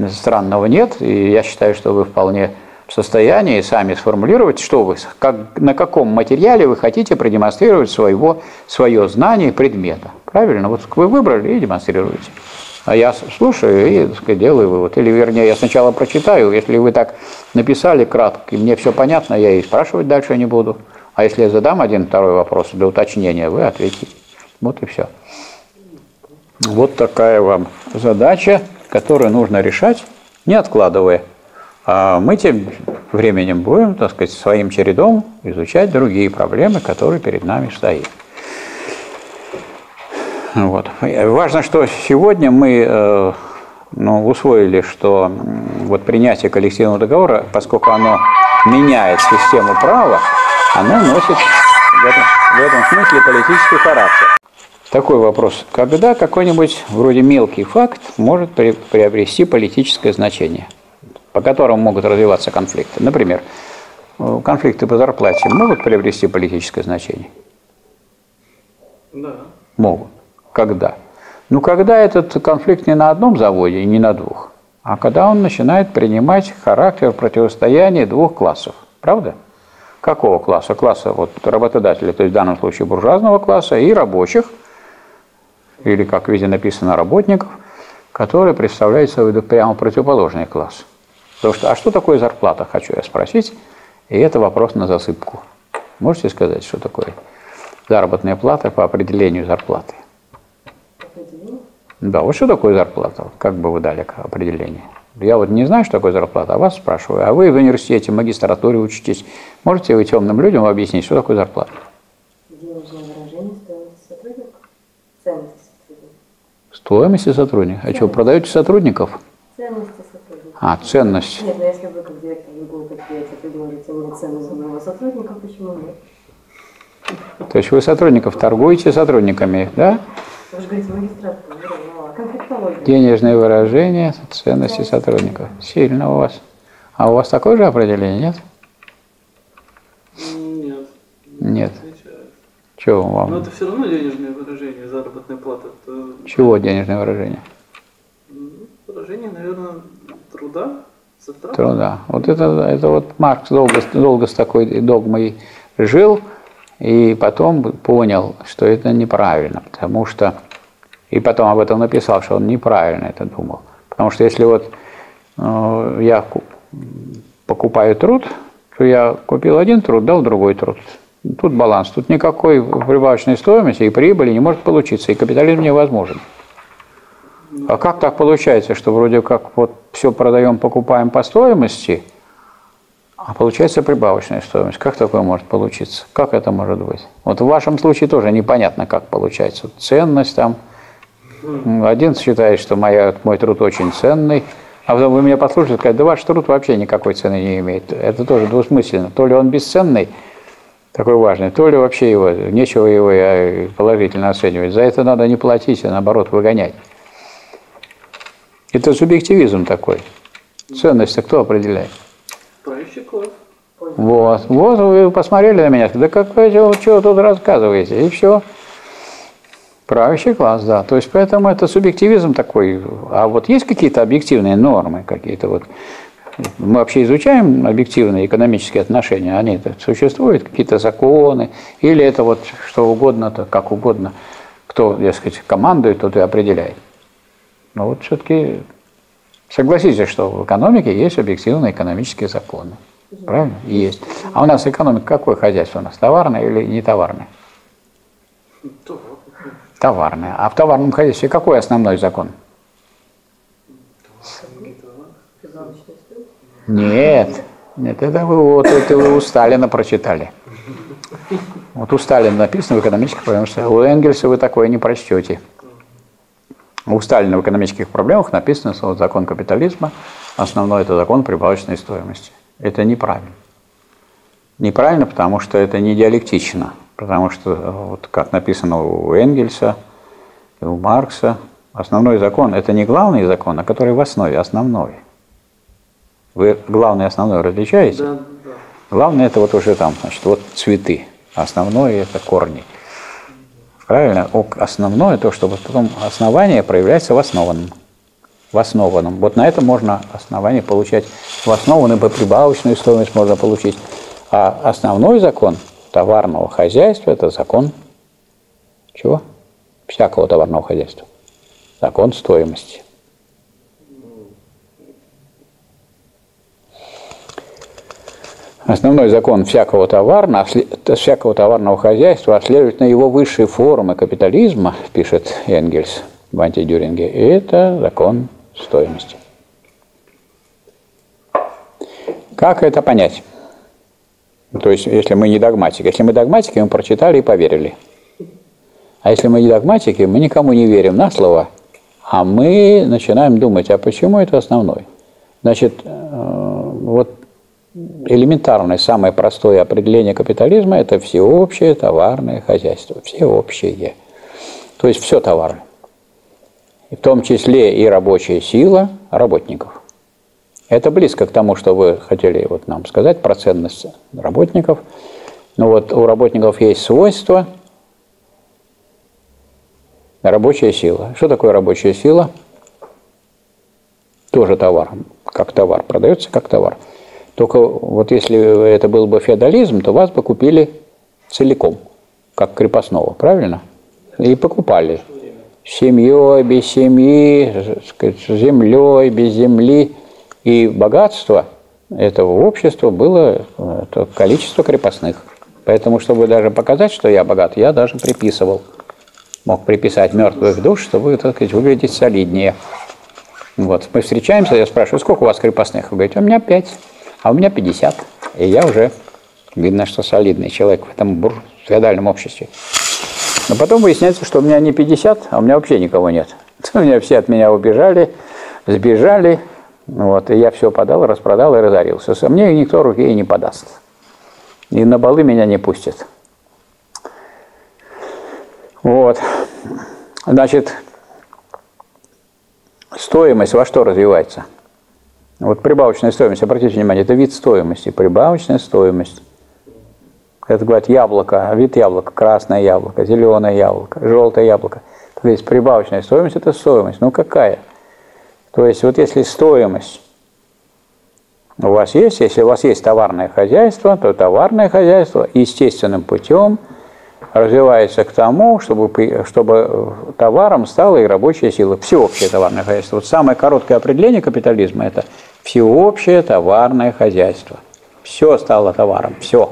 странного нет. И я считаю, что вы вполне в состоянии сами сформулировать, что вы, как, на каком материале вы хотите продемонстрировать своего, свое знание предмета. Правильно? Вот вы выбрали и демонстрируете. А я слушаю и, так сказать, делаю вывод. Или, вернее, я сначала прочитаю. Если вы так написали кратко, и мне все понятно, я и спрашивать дальше не буду. А если я задам один, второй вопрос для уточнения, вы ответите. Вот и все. Вот такая вам задача, которую нужно решать, не откладывая. А мы тем временем будем, так сказать, своим чередом изучать другие проблемы, которые перед нами стоят. Вот. Важно, что сегодня мы, ну, усвоили, что вот принятие коллективного договора, поскольку оно меняет систему права, оно носит в этом, в этом смысле политический характер. Такой вопрос. Когда какой-нибудь вроде мелкий факт может приобрести политическое значение, по которому могут развиваться конфликты? Например, конфликты по зарплате могут приобрести политическое значение? Да. Могут. Когда? Ну, когда этот конфликт не на одном заводе и не на двух, а когда он начинает принимать характер противостояния двух классов. Правда? Какого класса? Класса вот работодателей, то есть в данном случае буржуазного класса, и рабочих, или, как везде написано, работников, которые представляют собой прямо противоположный класс. Потому что, а что такое зарплата, хочу я спросить, и это вопрос на засыпку. Можете сказать, что такое заработная плата по определению зарплаты? Да, вот что такое зарплата? Как бы вы дали определение? Я вот не знаю, что такое зарплата, а вас спрашиваю. А вы в университете, в магистратуре учитесь. Можете вы темным людям объяснить, что такое зарплата? Денежное выражение стоимости сотрудника. Ценности сотрудника. Стоимости сотрудника? А что, продаете сотрудников? Ценности сотрудников. А, ценность. Нет, но если вы как директор любого предприятия предложите мне цену за моего сотрудника, почему нет? То есть вы сотрудников торгуете сотрудниками, да? Вы же говорите, магистратура. Денежные выражения ценности сотрудников. Сильно у вас. А у вас такое же определение, нет? Нет. Нет. Чего вам? Но это все равно денежные выражения, заработная плата. Это... Чего денежные выражения? Выражение, наверное, труда. Затраты. Труда. Вот это, это вот Маркс долго, долго с такой догмой жил и потом понял, что это неправильно, потому что... И потом об этом написал, что он неправильно это думал. Потому что если вот э, я покупаю труд, то я купил один труд, дал другой труд. Тут баланс, тут никакой прибавочной стоимости и прибыли не может получиться, и капитализм невозможен. А как так получается, что вроде как вот все продаем, покупаем по стоимости, а получается прибавочная стоимость? Как такое может получиться? Как это может быть? Вот в вашем случае тоже непонятно, как получается. Ценность там... Один считает, что моя, мой труд очень ценный, а потом вы меня послушаете и скажете, да ваш труд вообще никакой цены не имеет. Это тоже двусмысленно. То ли он бесценный, такой важный, то ли вообще его, нечего его положительно оценивать. За это надо не платить, а наоборот выгонять. Это субъективизм такой. Ценность-то кто определяет? Правящий класс. Вот, вот вы посмотрели на меня, да как вы чего тут рассказываете, и все. Правящий класс, да. То есть поэтому это субъективизм такой. А вот есть какие-то объективные нормы, какие-то вот. Мы вообще изучаем объективные экономические отношения, они существуют, какие-то законы, или это вот что угодно, -то, как угодно, кто, дескать, командует, тот и определяет. Но вот все-таки согласитесь, что в экономике есть объективные экономические законы. Правильно? Есть. А у нас экономика какое хозяйство у нас? Товарное или не товарное? Товарное. А в товарном хозяйстве какой основной закон? Нет. Нет, это вы, вот, это вы у Сталина прочитали. Вот у Сталина написано в экономических проблемах. У Энгельса вы такое не прочтете. У Сталина в экономических проблемах написано, что закон капитализма, основной это закон прибавочной стоимости. Это неправильно. Неправильно, потому что это не диалектично. Потому что, вот как написано у Энгельса и у Маркса, основной закон – это не главный закон, а который в основе, основной. Вы главное и основное различаете? Да, да. Главное – это вот уже там, значит, вот цветы. Основное – это корни. Правильно? Основное – то, что потом основание проявляется в основанном. В основанном. Вот на этом можно основание получать. В основанном по прибавочную стоимость можно получить. А основной закон товарного хозяйства – это закон чего? Всякого товарного хозяйства. Закон стоимости. Основной закон всякого товарного, всякого товарного хозяйства, а следовательно его высшие формы капитализма, пишет Энгельс в «Антидюринге», это закон стоимости. Как это понять? То есть, если мы не догматики. Если мы догматики, мы прочитали и поверили. А если мы не догматики, мы никому не верим на слово, а мы начинаем думать, а почему это основной? Значит, вот элементарное, самое простое определение капитализма – это всеобщее товарное хозяйство. Всеобщее. То есть все товары. В том числе и рабочая сила работников. Это близко к тому, что вы хотели вот нам сказать про ценность работников. Но вот у работников есть свойство рабочая сила. Что такое рабочая сила? Тоже товар. Как товар. Продается как товар. Только вот если это был бы феодализм, то вас бы купили целиком, как крепостного, правильно? И покупали. С семьей, без семьи, с землей, без земли. И богатство этого общества было это количество крепостных. Поэтому, чтобы даже показать, что я богат, я даже приписывал. Мог приписать мертвых душ, чтобы, так сказать, выглядеть солиднее. Вот. Мы встречаемся, я спрашиваю, сколько у вас крепостных? Вы говорите, у меня пять. А у меня пятьдесят, и я уже, видно, что солидный человек в этом феодальном обществе. Но потом выясняется, что у меня не пятьдесят, а у меня вообще никого нет. У меня все от меня убежали, сбежали, вот, и я все подал, распродал и разорился. Со мне никто руки и не подаст. И на балы меня не пустят. Вот. Значит, стоимость во что развивается? Вот прибавочная стоимость, обратите внимание, это вид стоимости, прибавочная стоимость. Это говорят яблоко, вид яблока, красное яблоко, зеленое яблоко, желтое яблоко. То есть прибавочная стоимость – это стоимость. Ну какая? То есть вот если стоимость у вас есть, если у вас есть товарное хозяйство, то товарное хозяйство естественным путем развивается к тому, чтобы, чтобы товаром стала и рабочая сила. Всеобщее товарное хозяйство. Вот самое короткое определение капитализма – это всеобщее товарное хозяйство. Все стало товаром. Все.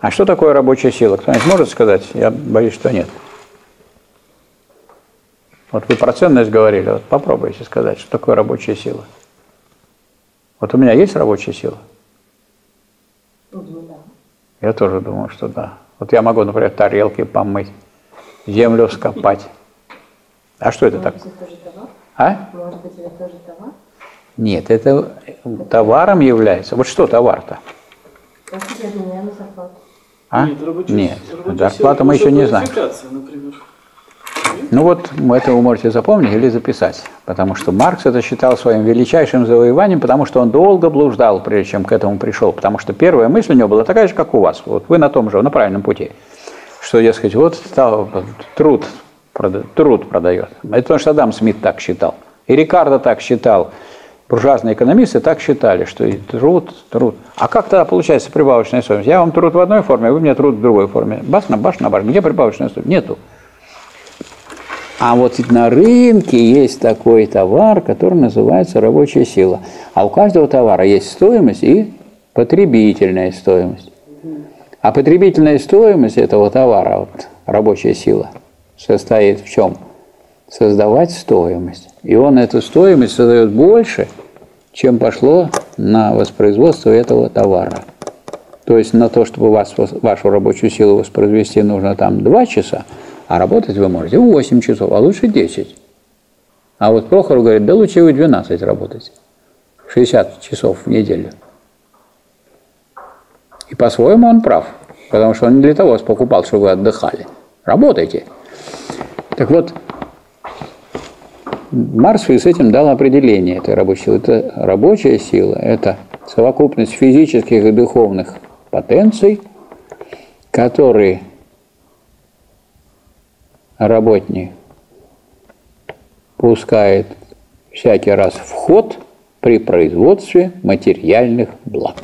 А что такое рабочая сила? Кто-нибудь может сказать? Я боюсь, что нет. Вот вы про ценность говорили. Вот попробуйте сказать, что такое рабочая сила. Вот у меня есть рабочая сила? Я тоже думаю, что да. Вот я могу, например, тарелки помыть, землю скопать. А что это такое? А? Может быть, это тоже товар? Нет, это товаром является. Вот что товар-то? А? Нет, зарплату мы еще не знаем. Ну вот, это вы можете запомнить или записать, потому что Маркс это считал своим величайшим завоеванием, потому что он долго блуждал, прежде чем к этому пришел, потому что первая мысль у него была такая же, как у вас, вот вы на том же, на правильном пути, что, дескать, вот труд, труд продает. Это потому что Адам Смит так считал, и Рикардо так считал, буржуазные экономисты так считали, что и труд, труд. А как тогда получается прибавочная стоимость? Я вам труд в одной форме, а вы мне труд в другой форме. Баш на баш на баш. Где прибавочная стоимость? Нету. А вот на рынке есть такой товар, который называется рабочая сила. А у каждого товара есть стоимость и потребительная стоимость. А потребительная стоимость этого товара, вот, рабочая сила, состоит в чем? Создавать стоимость. И он эту стоимость создает больше, чем пошло на воспроизводство этого товара. То есть на то, чтобы вас, вашу рабочую силу воспроизвести, нужно там два часа, а работать вы можете восемь часов, а лучше десять. А вот Прохору говорит, да лучше вы двенадцать работать, шестьдесят часов в неделю. И по-своему он прав, потому что он не для того вас покупал, чтобы вы отдыхали. Работайте. Так вот, Маркс с этим дал определение этой рабочей силы. Это рабочая сила, это совокупность физических и духовных потенций, которые работник пускает всякий раз в ход при производстве материальных благ.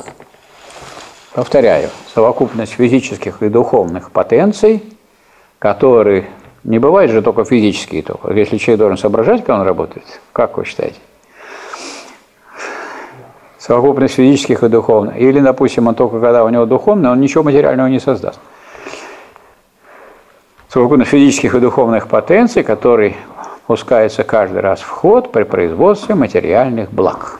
Повторяю, совокупность физических и духовных потенций, которые... Не бывает же только физические только. Если человек должен соображать, как он работает, как вы считаете? Совокупность физических и духовных. Или, допустим, он только когда у него духовное, он ничего материального не создаст. Совокупность физических и духовных потенций, которые пускаются каждый раз в ход при производстве материальных благ.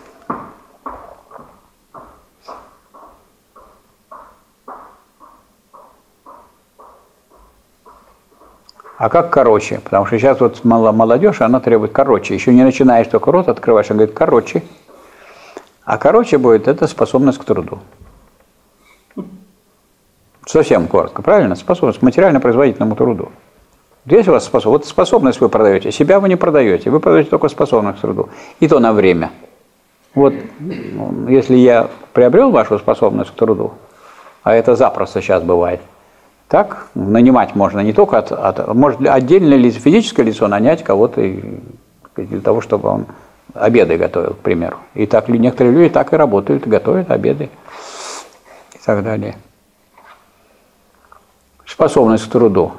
А как короче? Потому что сейчас вот молодежь, она требует короче. Еще не начинаешь только рот открываешь, она говорит короче. А короче будет это способность к труду. Совсем коротко, правильно? Способность к материально-производительному труду. Здесь у вас способность. Вот способность вы продаете, себя вы не продаете. Вы продаете только способность к труду. И то на время. Вот если я приобрел вашу способность к труду, а это запросто сейчас бывает, так нанимать можно не только от, от может отдельное лицо, физическое лицо нанять кого-то для того, чтобы он обеды готовил, к примеру. И так некоторые люди так и работают, готовят обеды и так далее. Способность к труду.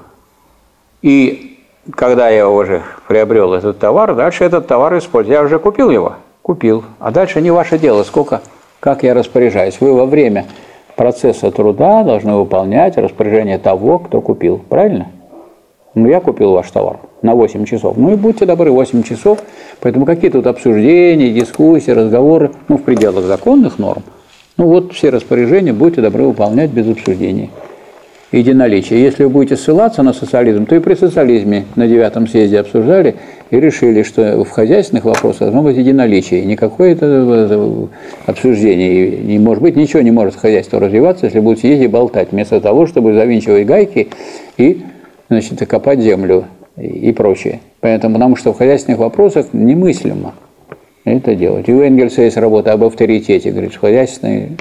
И когда я уже приобрел этот товар, дальше этот товар использую. Я уже купил его, купил. А дальше не ваше дело, сколько, как я распоряжаюсь. Вы во время процесса труда должны выполнять распоряжение того, кто купил. Правильно? Ну, я купил ваш товар на восемь часов. Ну и будьте добры, восемь часов. Поэтому какие тут обсуждения, дискуссии, разговоры, ну, в пределах законных норм. Ну, вот все распоряжения будьте добры выполнять без обсуждений. Единоличие. Если вы будете ссылаться на социализм, то и при социализме на девятом съезде обсуждали и решили, что в хозяйственных вопросах должно быть единоличие. Никакое это обсуждение не может быть. Ничего не может хозяйство развиваться, если будут съездить и болтать, вместо того, чтобы завинчивать гайки и, значит, копать землю и прочее. Поэтому, потому что в хозяйственных вопросах немыслимо это делать. И у Энгельса есть работа об авторитете. Говорит, в хозяйственной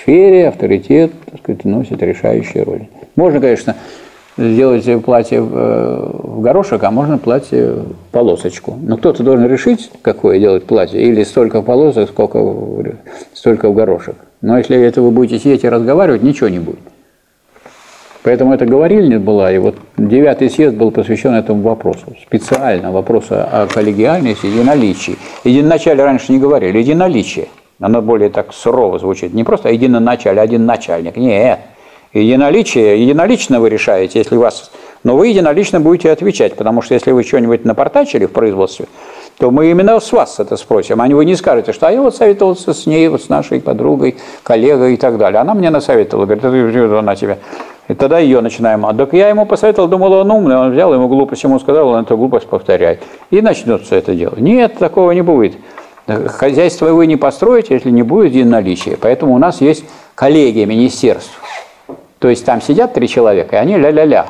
сфере авторитет, так сказать, носит решающую роль. Можно, конечно, сделать платье в горошек, а можно платье в полосочку. Но кто-то должен решить, какое делать платье, или столько полосок, сколько в, столько в горошек. Но если это вы будете сидеть и разговаривать, ничего не будет. Поэтому это говорильня была, и вот девятый съезд был посвящен этому вопросу. Специально вопросу о коллегиальности, единоличии. Единоначале раньше не говорили, единоличие. Оно более так сурово звучит. Не просто единоначале, один начальник. Нет. Единоличие, единолично вы решаете, если вас... Но вы единолично будете отвечать, потому что если вы что-нибудь напортачили в производстве, то мы именно с вас это спросим. А вы не скажете, что а я вот советовался с ней, вот с нашей подругой, коллегой и так далее. Она мне насоветовала, говорит, она тебе... И тогда ее начинаем. А так я ему посоветовал, думал, он умный, он взял, ему глупость ему сказал, он эту глупость повторяет. И начнется это дело. Нет, такого не будет. Хозяйство вы не построите, если не будет единоличия. Поэтому у нас есть коллегия министерств. То есть там сидят три человека, и они ля-ля-ля.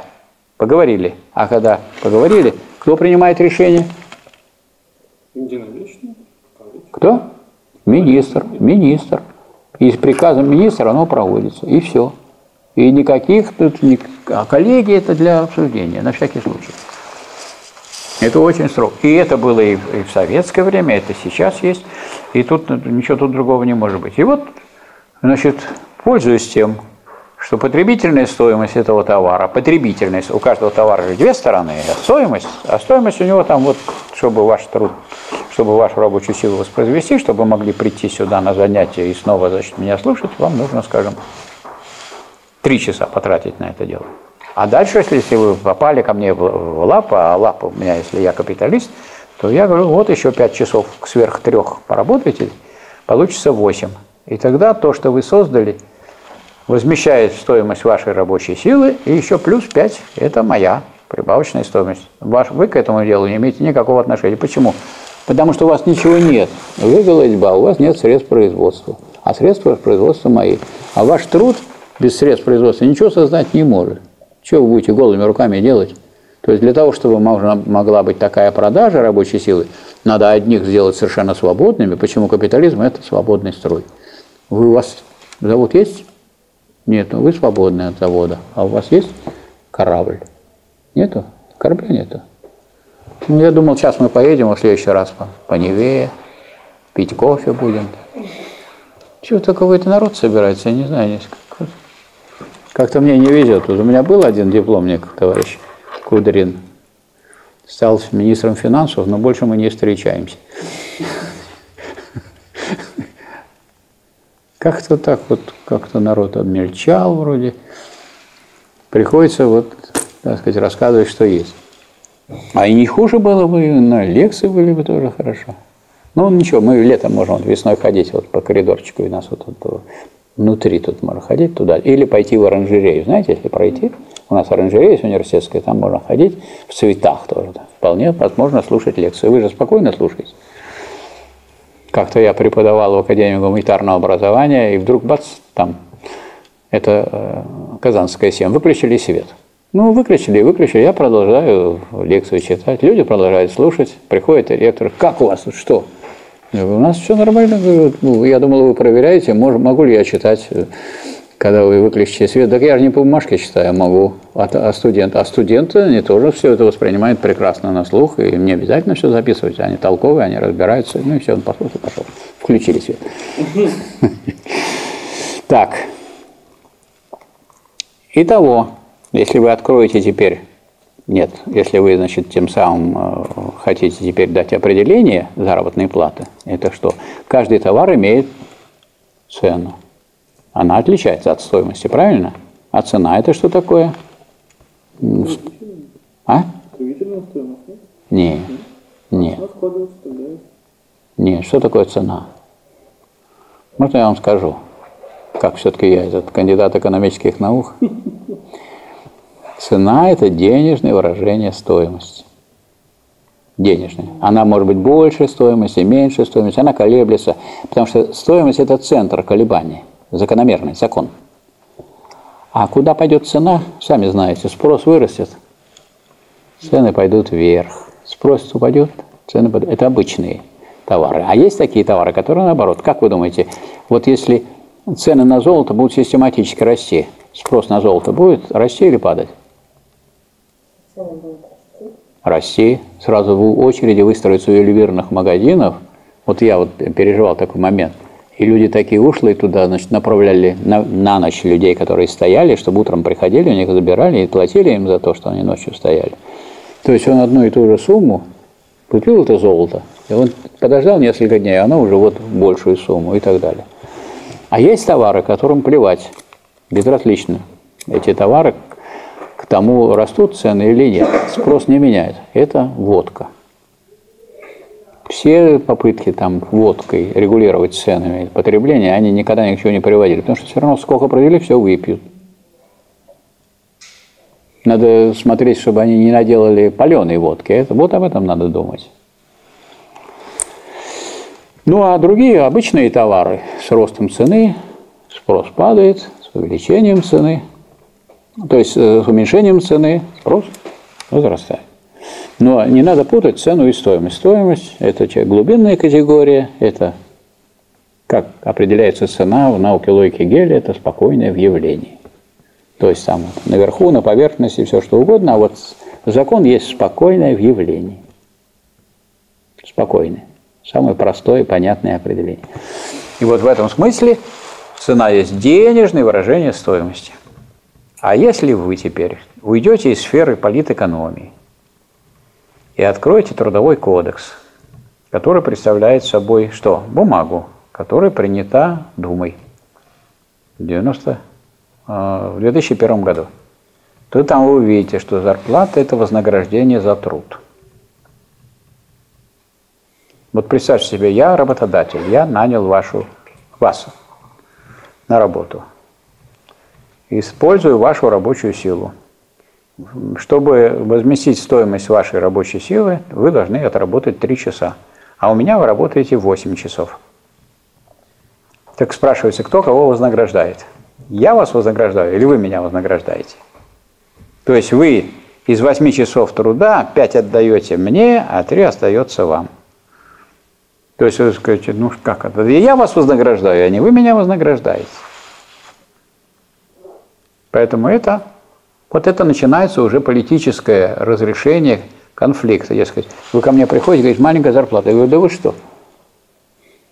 Поговорили. А когда поговорили, Кто принимает решение? Кто? Министр. Министр. И с приказом министра оно проводится. И все. И никаких тут... Ник... А коллегии это для обсуждения, на всякий случай. Это очень строго. И это было и в, и в советское время, это сейчас есть. И тут ничего тут другого не может быть. И вот, значит, пользуясь тем, что потребительная стоимость этого товара, потребительность, у каждого товара же две стороны, а стоимость, а стоимость у него там вот, чтобы ваш труд, чтобы вашу рабочую силу воспроизвести, чтобы могли прийти сюда на занятия и снова, значит, меня слушать, вам нужно, скажем, три часа потратить на это дело. А дальше, если, если вы попали ко мне в, в лапу, а лапа у меня, если я капиталист, то я говорю, вот еще пять часов сверх трех поработаете, получится восемь. И тогда то, что вы создали, возмещает стоимость вашей рабочей силы, и еще плюс пять – это моя прибавочная стоимость. Ваш, вы к этому делу не имеете никакого отношения. Почему? Потому что у вас ничего нет. Вы голодьба, у вас нет средств производства. А средства производства мои. А ваш труд без средств производства ничего создать не может. Что вы будете голыми руками делать? То есть для того, чтобы могла быть такая продажа рабочей силы, надо одних сделать совершенно свободными. Почему капитализм – это свободный строй? Вы, у вас завод есть? Нет, ну вы свободны от завода. А у вас есть корабль? Нету? Корабля нету. Ну, я думал, сейчас мы поедем, а в следующий раз по, по Неве, пить кофе будем. Чего такого это народ собирается, я не знаю, несколько. Как-то мне не везет. Вот у меня был один дипломник, товарищ Кудрин. Стал министром финансов, но больше мы не встречаемся. Как-то так вот, как-то народ обмельчал вроде. Приходится вот, так сказать, рассказывать, что есть. А и не хуже было бы, на лекции были бы тоже хорошо. Ну ничего, мы летом можем вот, весной ходить вот по коридорчику, и нас вот, вот внутри тут можно ходить туда, или пойти в оранжерею, знаете, если пройти, у нас оранжерея есть университетская, там можно ходить в цветах тоже, да. Вполне возможно слушать лекцию, вы же спокойно слушаете. Как-то я преподавал в Академии гуманитарного образования, и вдруг бац, там, это э, Казанская семь, выключили свет. Ну, выключили, выключили, я продолжаю лекцию читать, люди продолжают слушать, приходит ректор, как у вас, что? Я говорю, у нас все нормально. Ну, я думал, вы проверяете, мож, могу ли я читать, когда вы выключите свет. Так я же не по бумажке читаю, могу. А, а студенты, а студенты, они тоже все это воспринимают прекрасно на слух, и мне обязательно все записывать. Они толковые, они разбираются. Ну и все, он послушал, пошел. Включили свет. Так. Итого, если вы откроете теперь... Нет, если вы, значит, тем самым хотите теперь дать определение заработной платы, это что? Каждый товар имеет цену. Она отличается от стоимости, правильно? А цена это что такое? А? Потребительная стоимость, нет? Нет. Нет, что такое цена? Можно я вам скажу, как все-таки я, этот кандидат экономических наук? Цена – это денежное выражение стоимости. Денежная. Она может быть большей стоимости, меньшей стоимости, она колеблется. Потому что стоимость – это центр колебаний, закономерный, закон. А куда пойдет цена, сами знаете, спрос вырастет, цены пойдут вверх. Спрос упадет, цены пойдут. Это обычные товары. А есть такие товары, которые наоборот. Как вы думаете, вот если цены на золото будут систематически расти, спрос на золото будет расти или падать? Расти. Сразу в очереди выстроятся у ювелирных магазинов. Вот я вот переживал такой момент. И люди такие ушлые туда, значит, направляли на, на ночь людей, которые стояли, чтобы утром приходили, у них забирали и платили им за то, что они ночью стояли. То есть он одну и ту же сумму купил это золото, и он подождал несколько дней, и оно уже вот большую сумму и так далее. А есть товары, которым плевать, безразлично. Эти товары... К тому, растут цены или нет, спрос не меняет. Это водка. Все попытки там водкой регулировать ценами потребления, они никогда ни к чему не приводили, потому что все равно сколько провели, все выпьют. Надо смотреть, чтобы они не наделали паленой водки. Это, вот об этом надо думать. Ну а другие обычные товары с ростом цены, спрос падает, с увеличением цены. То есть с уменьшением цены спрос возрастает. Но не надо путать цену и стоимость. Стоимость – это глубинная категория, это как определяется цена в науке логики Гегеля, это спокойное в явлении. То есть там наверху, на поверхности, все что угодно, а вот закон есть спокойное в явлении. Спокойное. Самое простое и понятное определение. И вот в этом смысле цена есть денежное выражение стоимости. А если вы теперь уйдете из сферы политэкономии и откроете Трудовой кодекс, который представляет собой что? Бумагу, которая принята Думой в девяносто, в две тысячи первом году, то там вы увидите, что зарплата – это вознаграждение за труд. Вот представьте себе, я работодатель, я нанял вашу, вас на работу. Использую вашу рабочую силу. Чтобы возместить стоимость вашей рабочей силы, вы должны отработать три часа. А у меня вы работаете восемь часов. Так спрашивается, кто кого вознаграждает? Я вас вознаграждаю или вы меня вознаграждаете? То есть вы из восьми часов труда пять отдаете мне, а три остается вам. То есть вы скажете, ну как это? Я вас вознаграждаю, а не вы меня вознаграждаете. Поэтому это, вот это начинается уже политическое разрешение конфликта. Я сказать, вы ко мне приходите, говорите, маленькая зарплата. Я говорю, да вы что?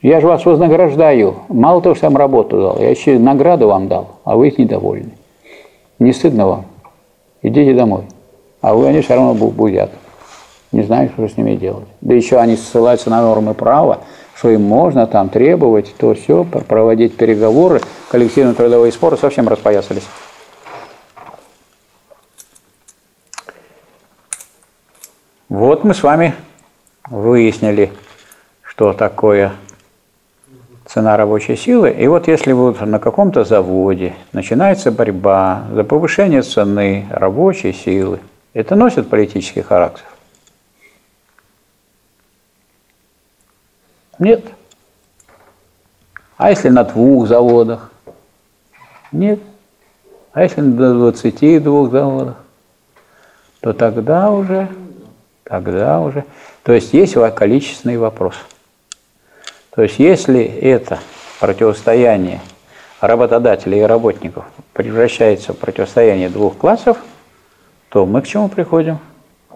Я же вас вознаграждаю. Мало того, что я вам работу дал, я еще награду вам дал, а вы их недовольны. Не стыдно вам? Идите домой. А вы, они все равно будят. Не знают, что с ними делать. Да еще они ссылаются на нормы права, что им можно там требовать, то все, проводить переговоры, коллективные трудовые споры, совсем распоясались. Вот мы с вами выяснили, что такое цена рабочей силы. И вот если вот на каком-то заводе начинается борьба за повышение цены рабочей силы, это носит политический характер? Нет. А если на двух заводах? Нет. А если на двадцати двух заводах? То тогда уже... Тогда уже. То есть есть количественный вопрос. То есть если это противостояние работодателей и работников превращается в противостояние двух классов, то мы к чему приходим?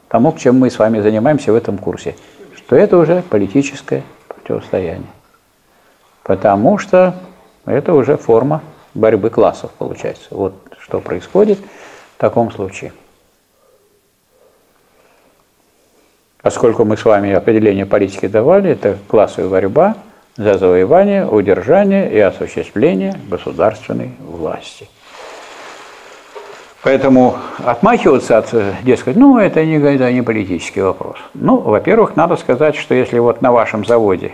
Тому, к чему мы с вами занимаемся в этом курсе. Что это уже политическое противостояние. Потому что это уже форма борьбы классов получается. Вот что происходит в таком случае. Поскольку мы с вами определение политики давали, это классовая борьба за завоевание, удержание и осуществление государственной власти. Поэтому отмахиваться от, дескать, ну это не, это не политический вопрос. Ну, во-первых, надо сказать, что если вот на вашем заводе,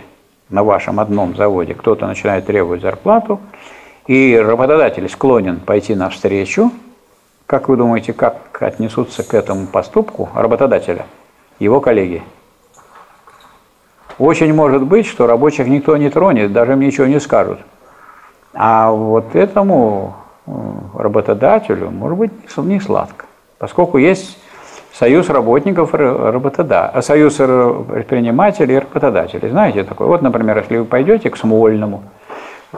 на вашем одном заводе кто-то начинает требовать зарплату, и работодатель склонен пойти навстречу, как вы думаете, как отнесутся к этому поступку работодателя? Его коллеги. Очень может быть, что рабочих никто не тронет, даже им ничего не скажут. А вот этому работодателю, может быть, не сладко. Поскольку есть союз работников, работодателей, союз предпринимателей и работодателей. Знаете, такой. Вот, например, если вы пойдете к Смольному,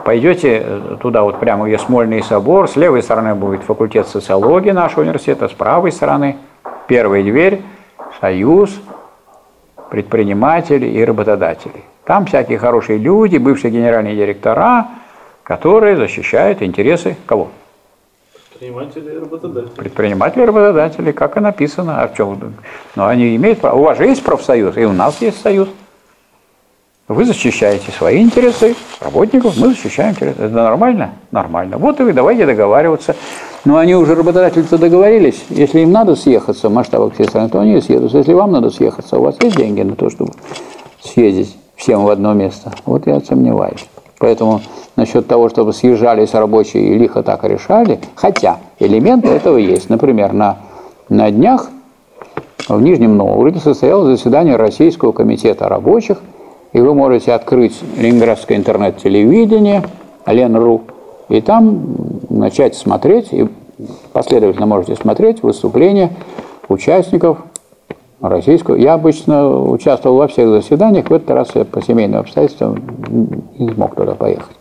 пойдете туда вот прямо, где Смольный собор, с левой стороны будет факультет социологии нашего университета, с правой стороны первая дверь, союз предпринимателей и работодателей. Там всякие хорошие люди, бывшие генеральные директора, которые защищают интересы кого? Предпринимателей и работодателей. Предпринимателей и работодателей, как и написано. А в чем? Но они имеют право. У вас же есть профсоюз, и у нас есть союз. Вы защищаете свои интересы работников, мы защищаем интересы. Это нормально? Нормально. Вот и вы давайте договариваться. Но они уже, работодатели-то, договорились. Если им надо съехаться в масштабах всей страны, то они съедутся. Если вам надо съехаться, у вас есть деньги на то, чтобы съездить всем в одно место? Вот я сомневаюсь. Поэтому насчет того, чтобы съезжались рабочие и лихо так решали, хотя элементы этого есть. Например, на, на днях в Нижнем Новгороде состоялось заседание Российского комитета рабочих, и вы можете открыть ленинградское интернет-телевидение Ленру, и там начать смотреть, и последовательно можете смотреть выступления участников российскую. Я обычно участвовал во всех заседаниях, в этот раз я по семейным обстоятельствам не смог туда поехать.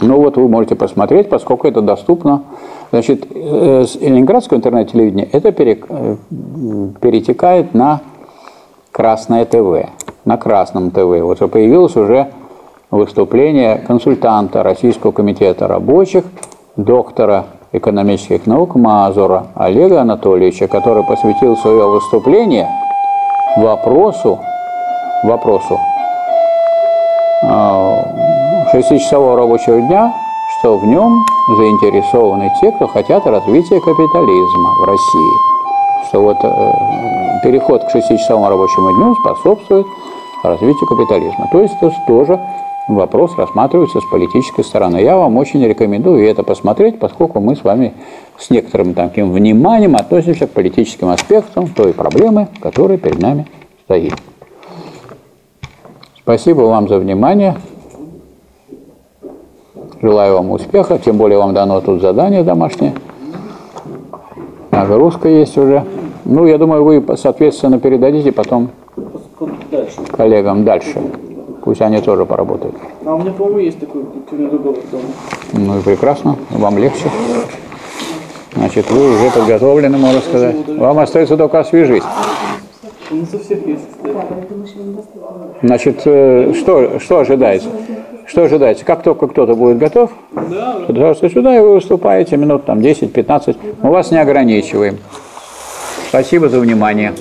Ну вот вы можете посмотреть, поскольку это доступно. Значит, с ленинградского интернет-телевидения это перетекает на Красное ТВ. На Красном ТВ. Вот появилось уже выступление консультанта Российского комитета рабочих, доктора экономических наук Мазура Олега Анатольевича, который посвятил свое выступление вопросу, вопросу шестичасового рабочего дня, что в нем заинтересованы те, кто хотят развития капитализма в России. Что вот переход к шестичасовому рабочему дню способствует развитию капитализма. То есть это тоже вопрос рассматривается с политической стороны. Я вам очень рекомендую это посмотреть, поскольку мы с вами с некоторым таким вниманием относимся к политическим аспектам той проблемы, которая перед нами стоит. Спасибо вам за внимание. Желаю вам успеха, тем более вам дано тут задание домашнее. Нагрузка есть уже. Ну, я думаю, вы, соответственно, передадите потом дальше. Коллегам дальше. Пусть они тоже поработают. А у меня, по-моему, есть такой трудовой дома. Ну и прекрасно, вам легче. Значит, вы уже подготовлены, можно сказать. Вам остается только освежить. Значит, что, что ожидается? Что ожидается? Как только кто-то будет готов, пожалуйста, сюда, и вы выступаете минут там десять-пятнадцать. Мы вас не ограничиваем. Спасибо за внимание.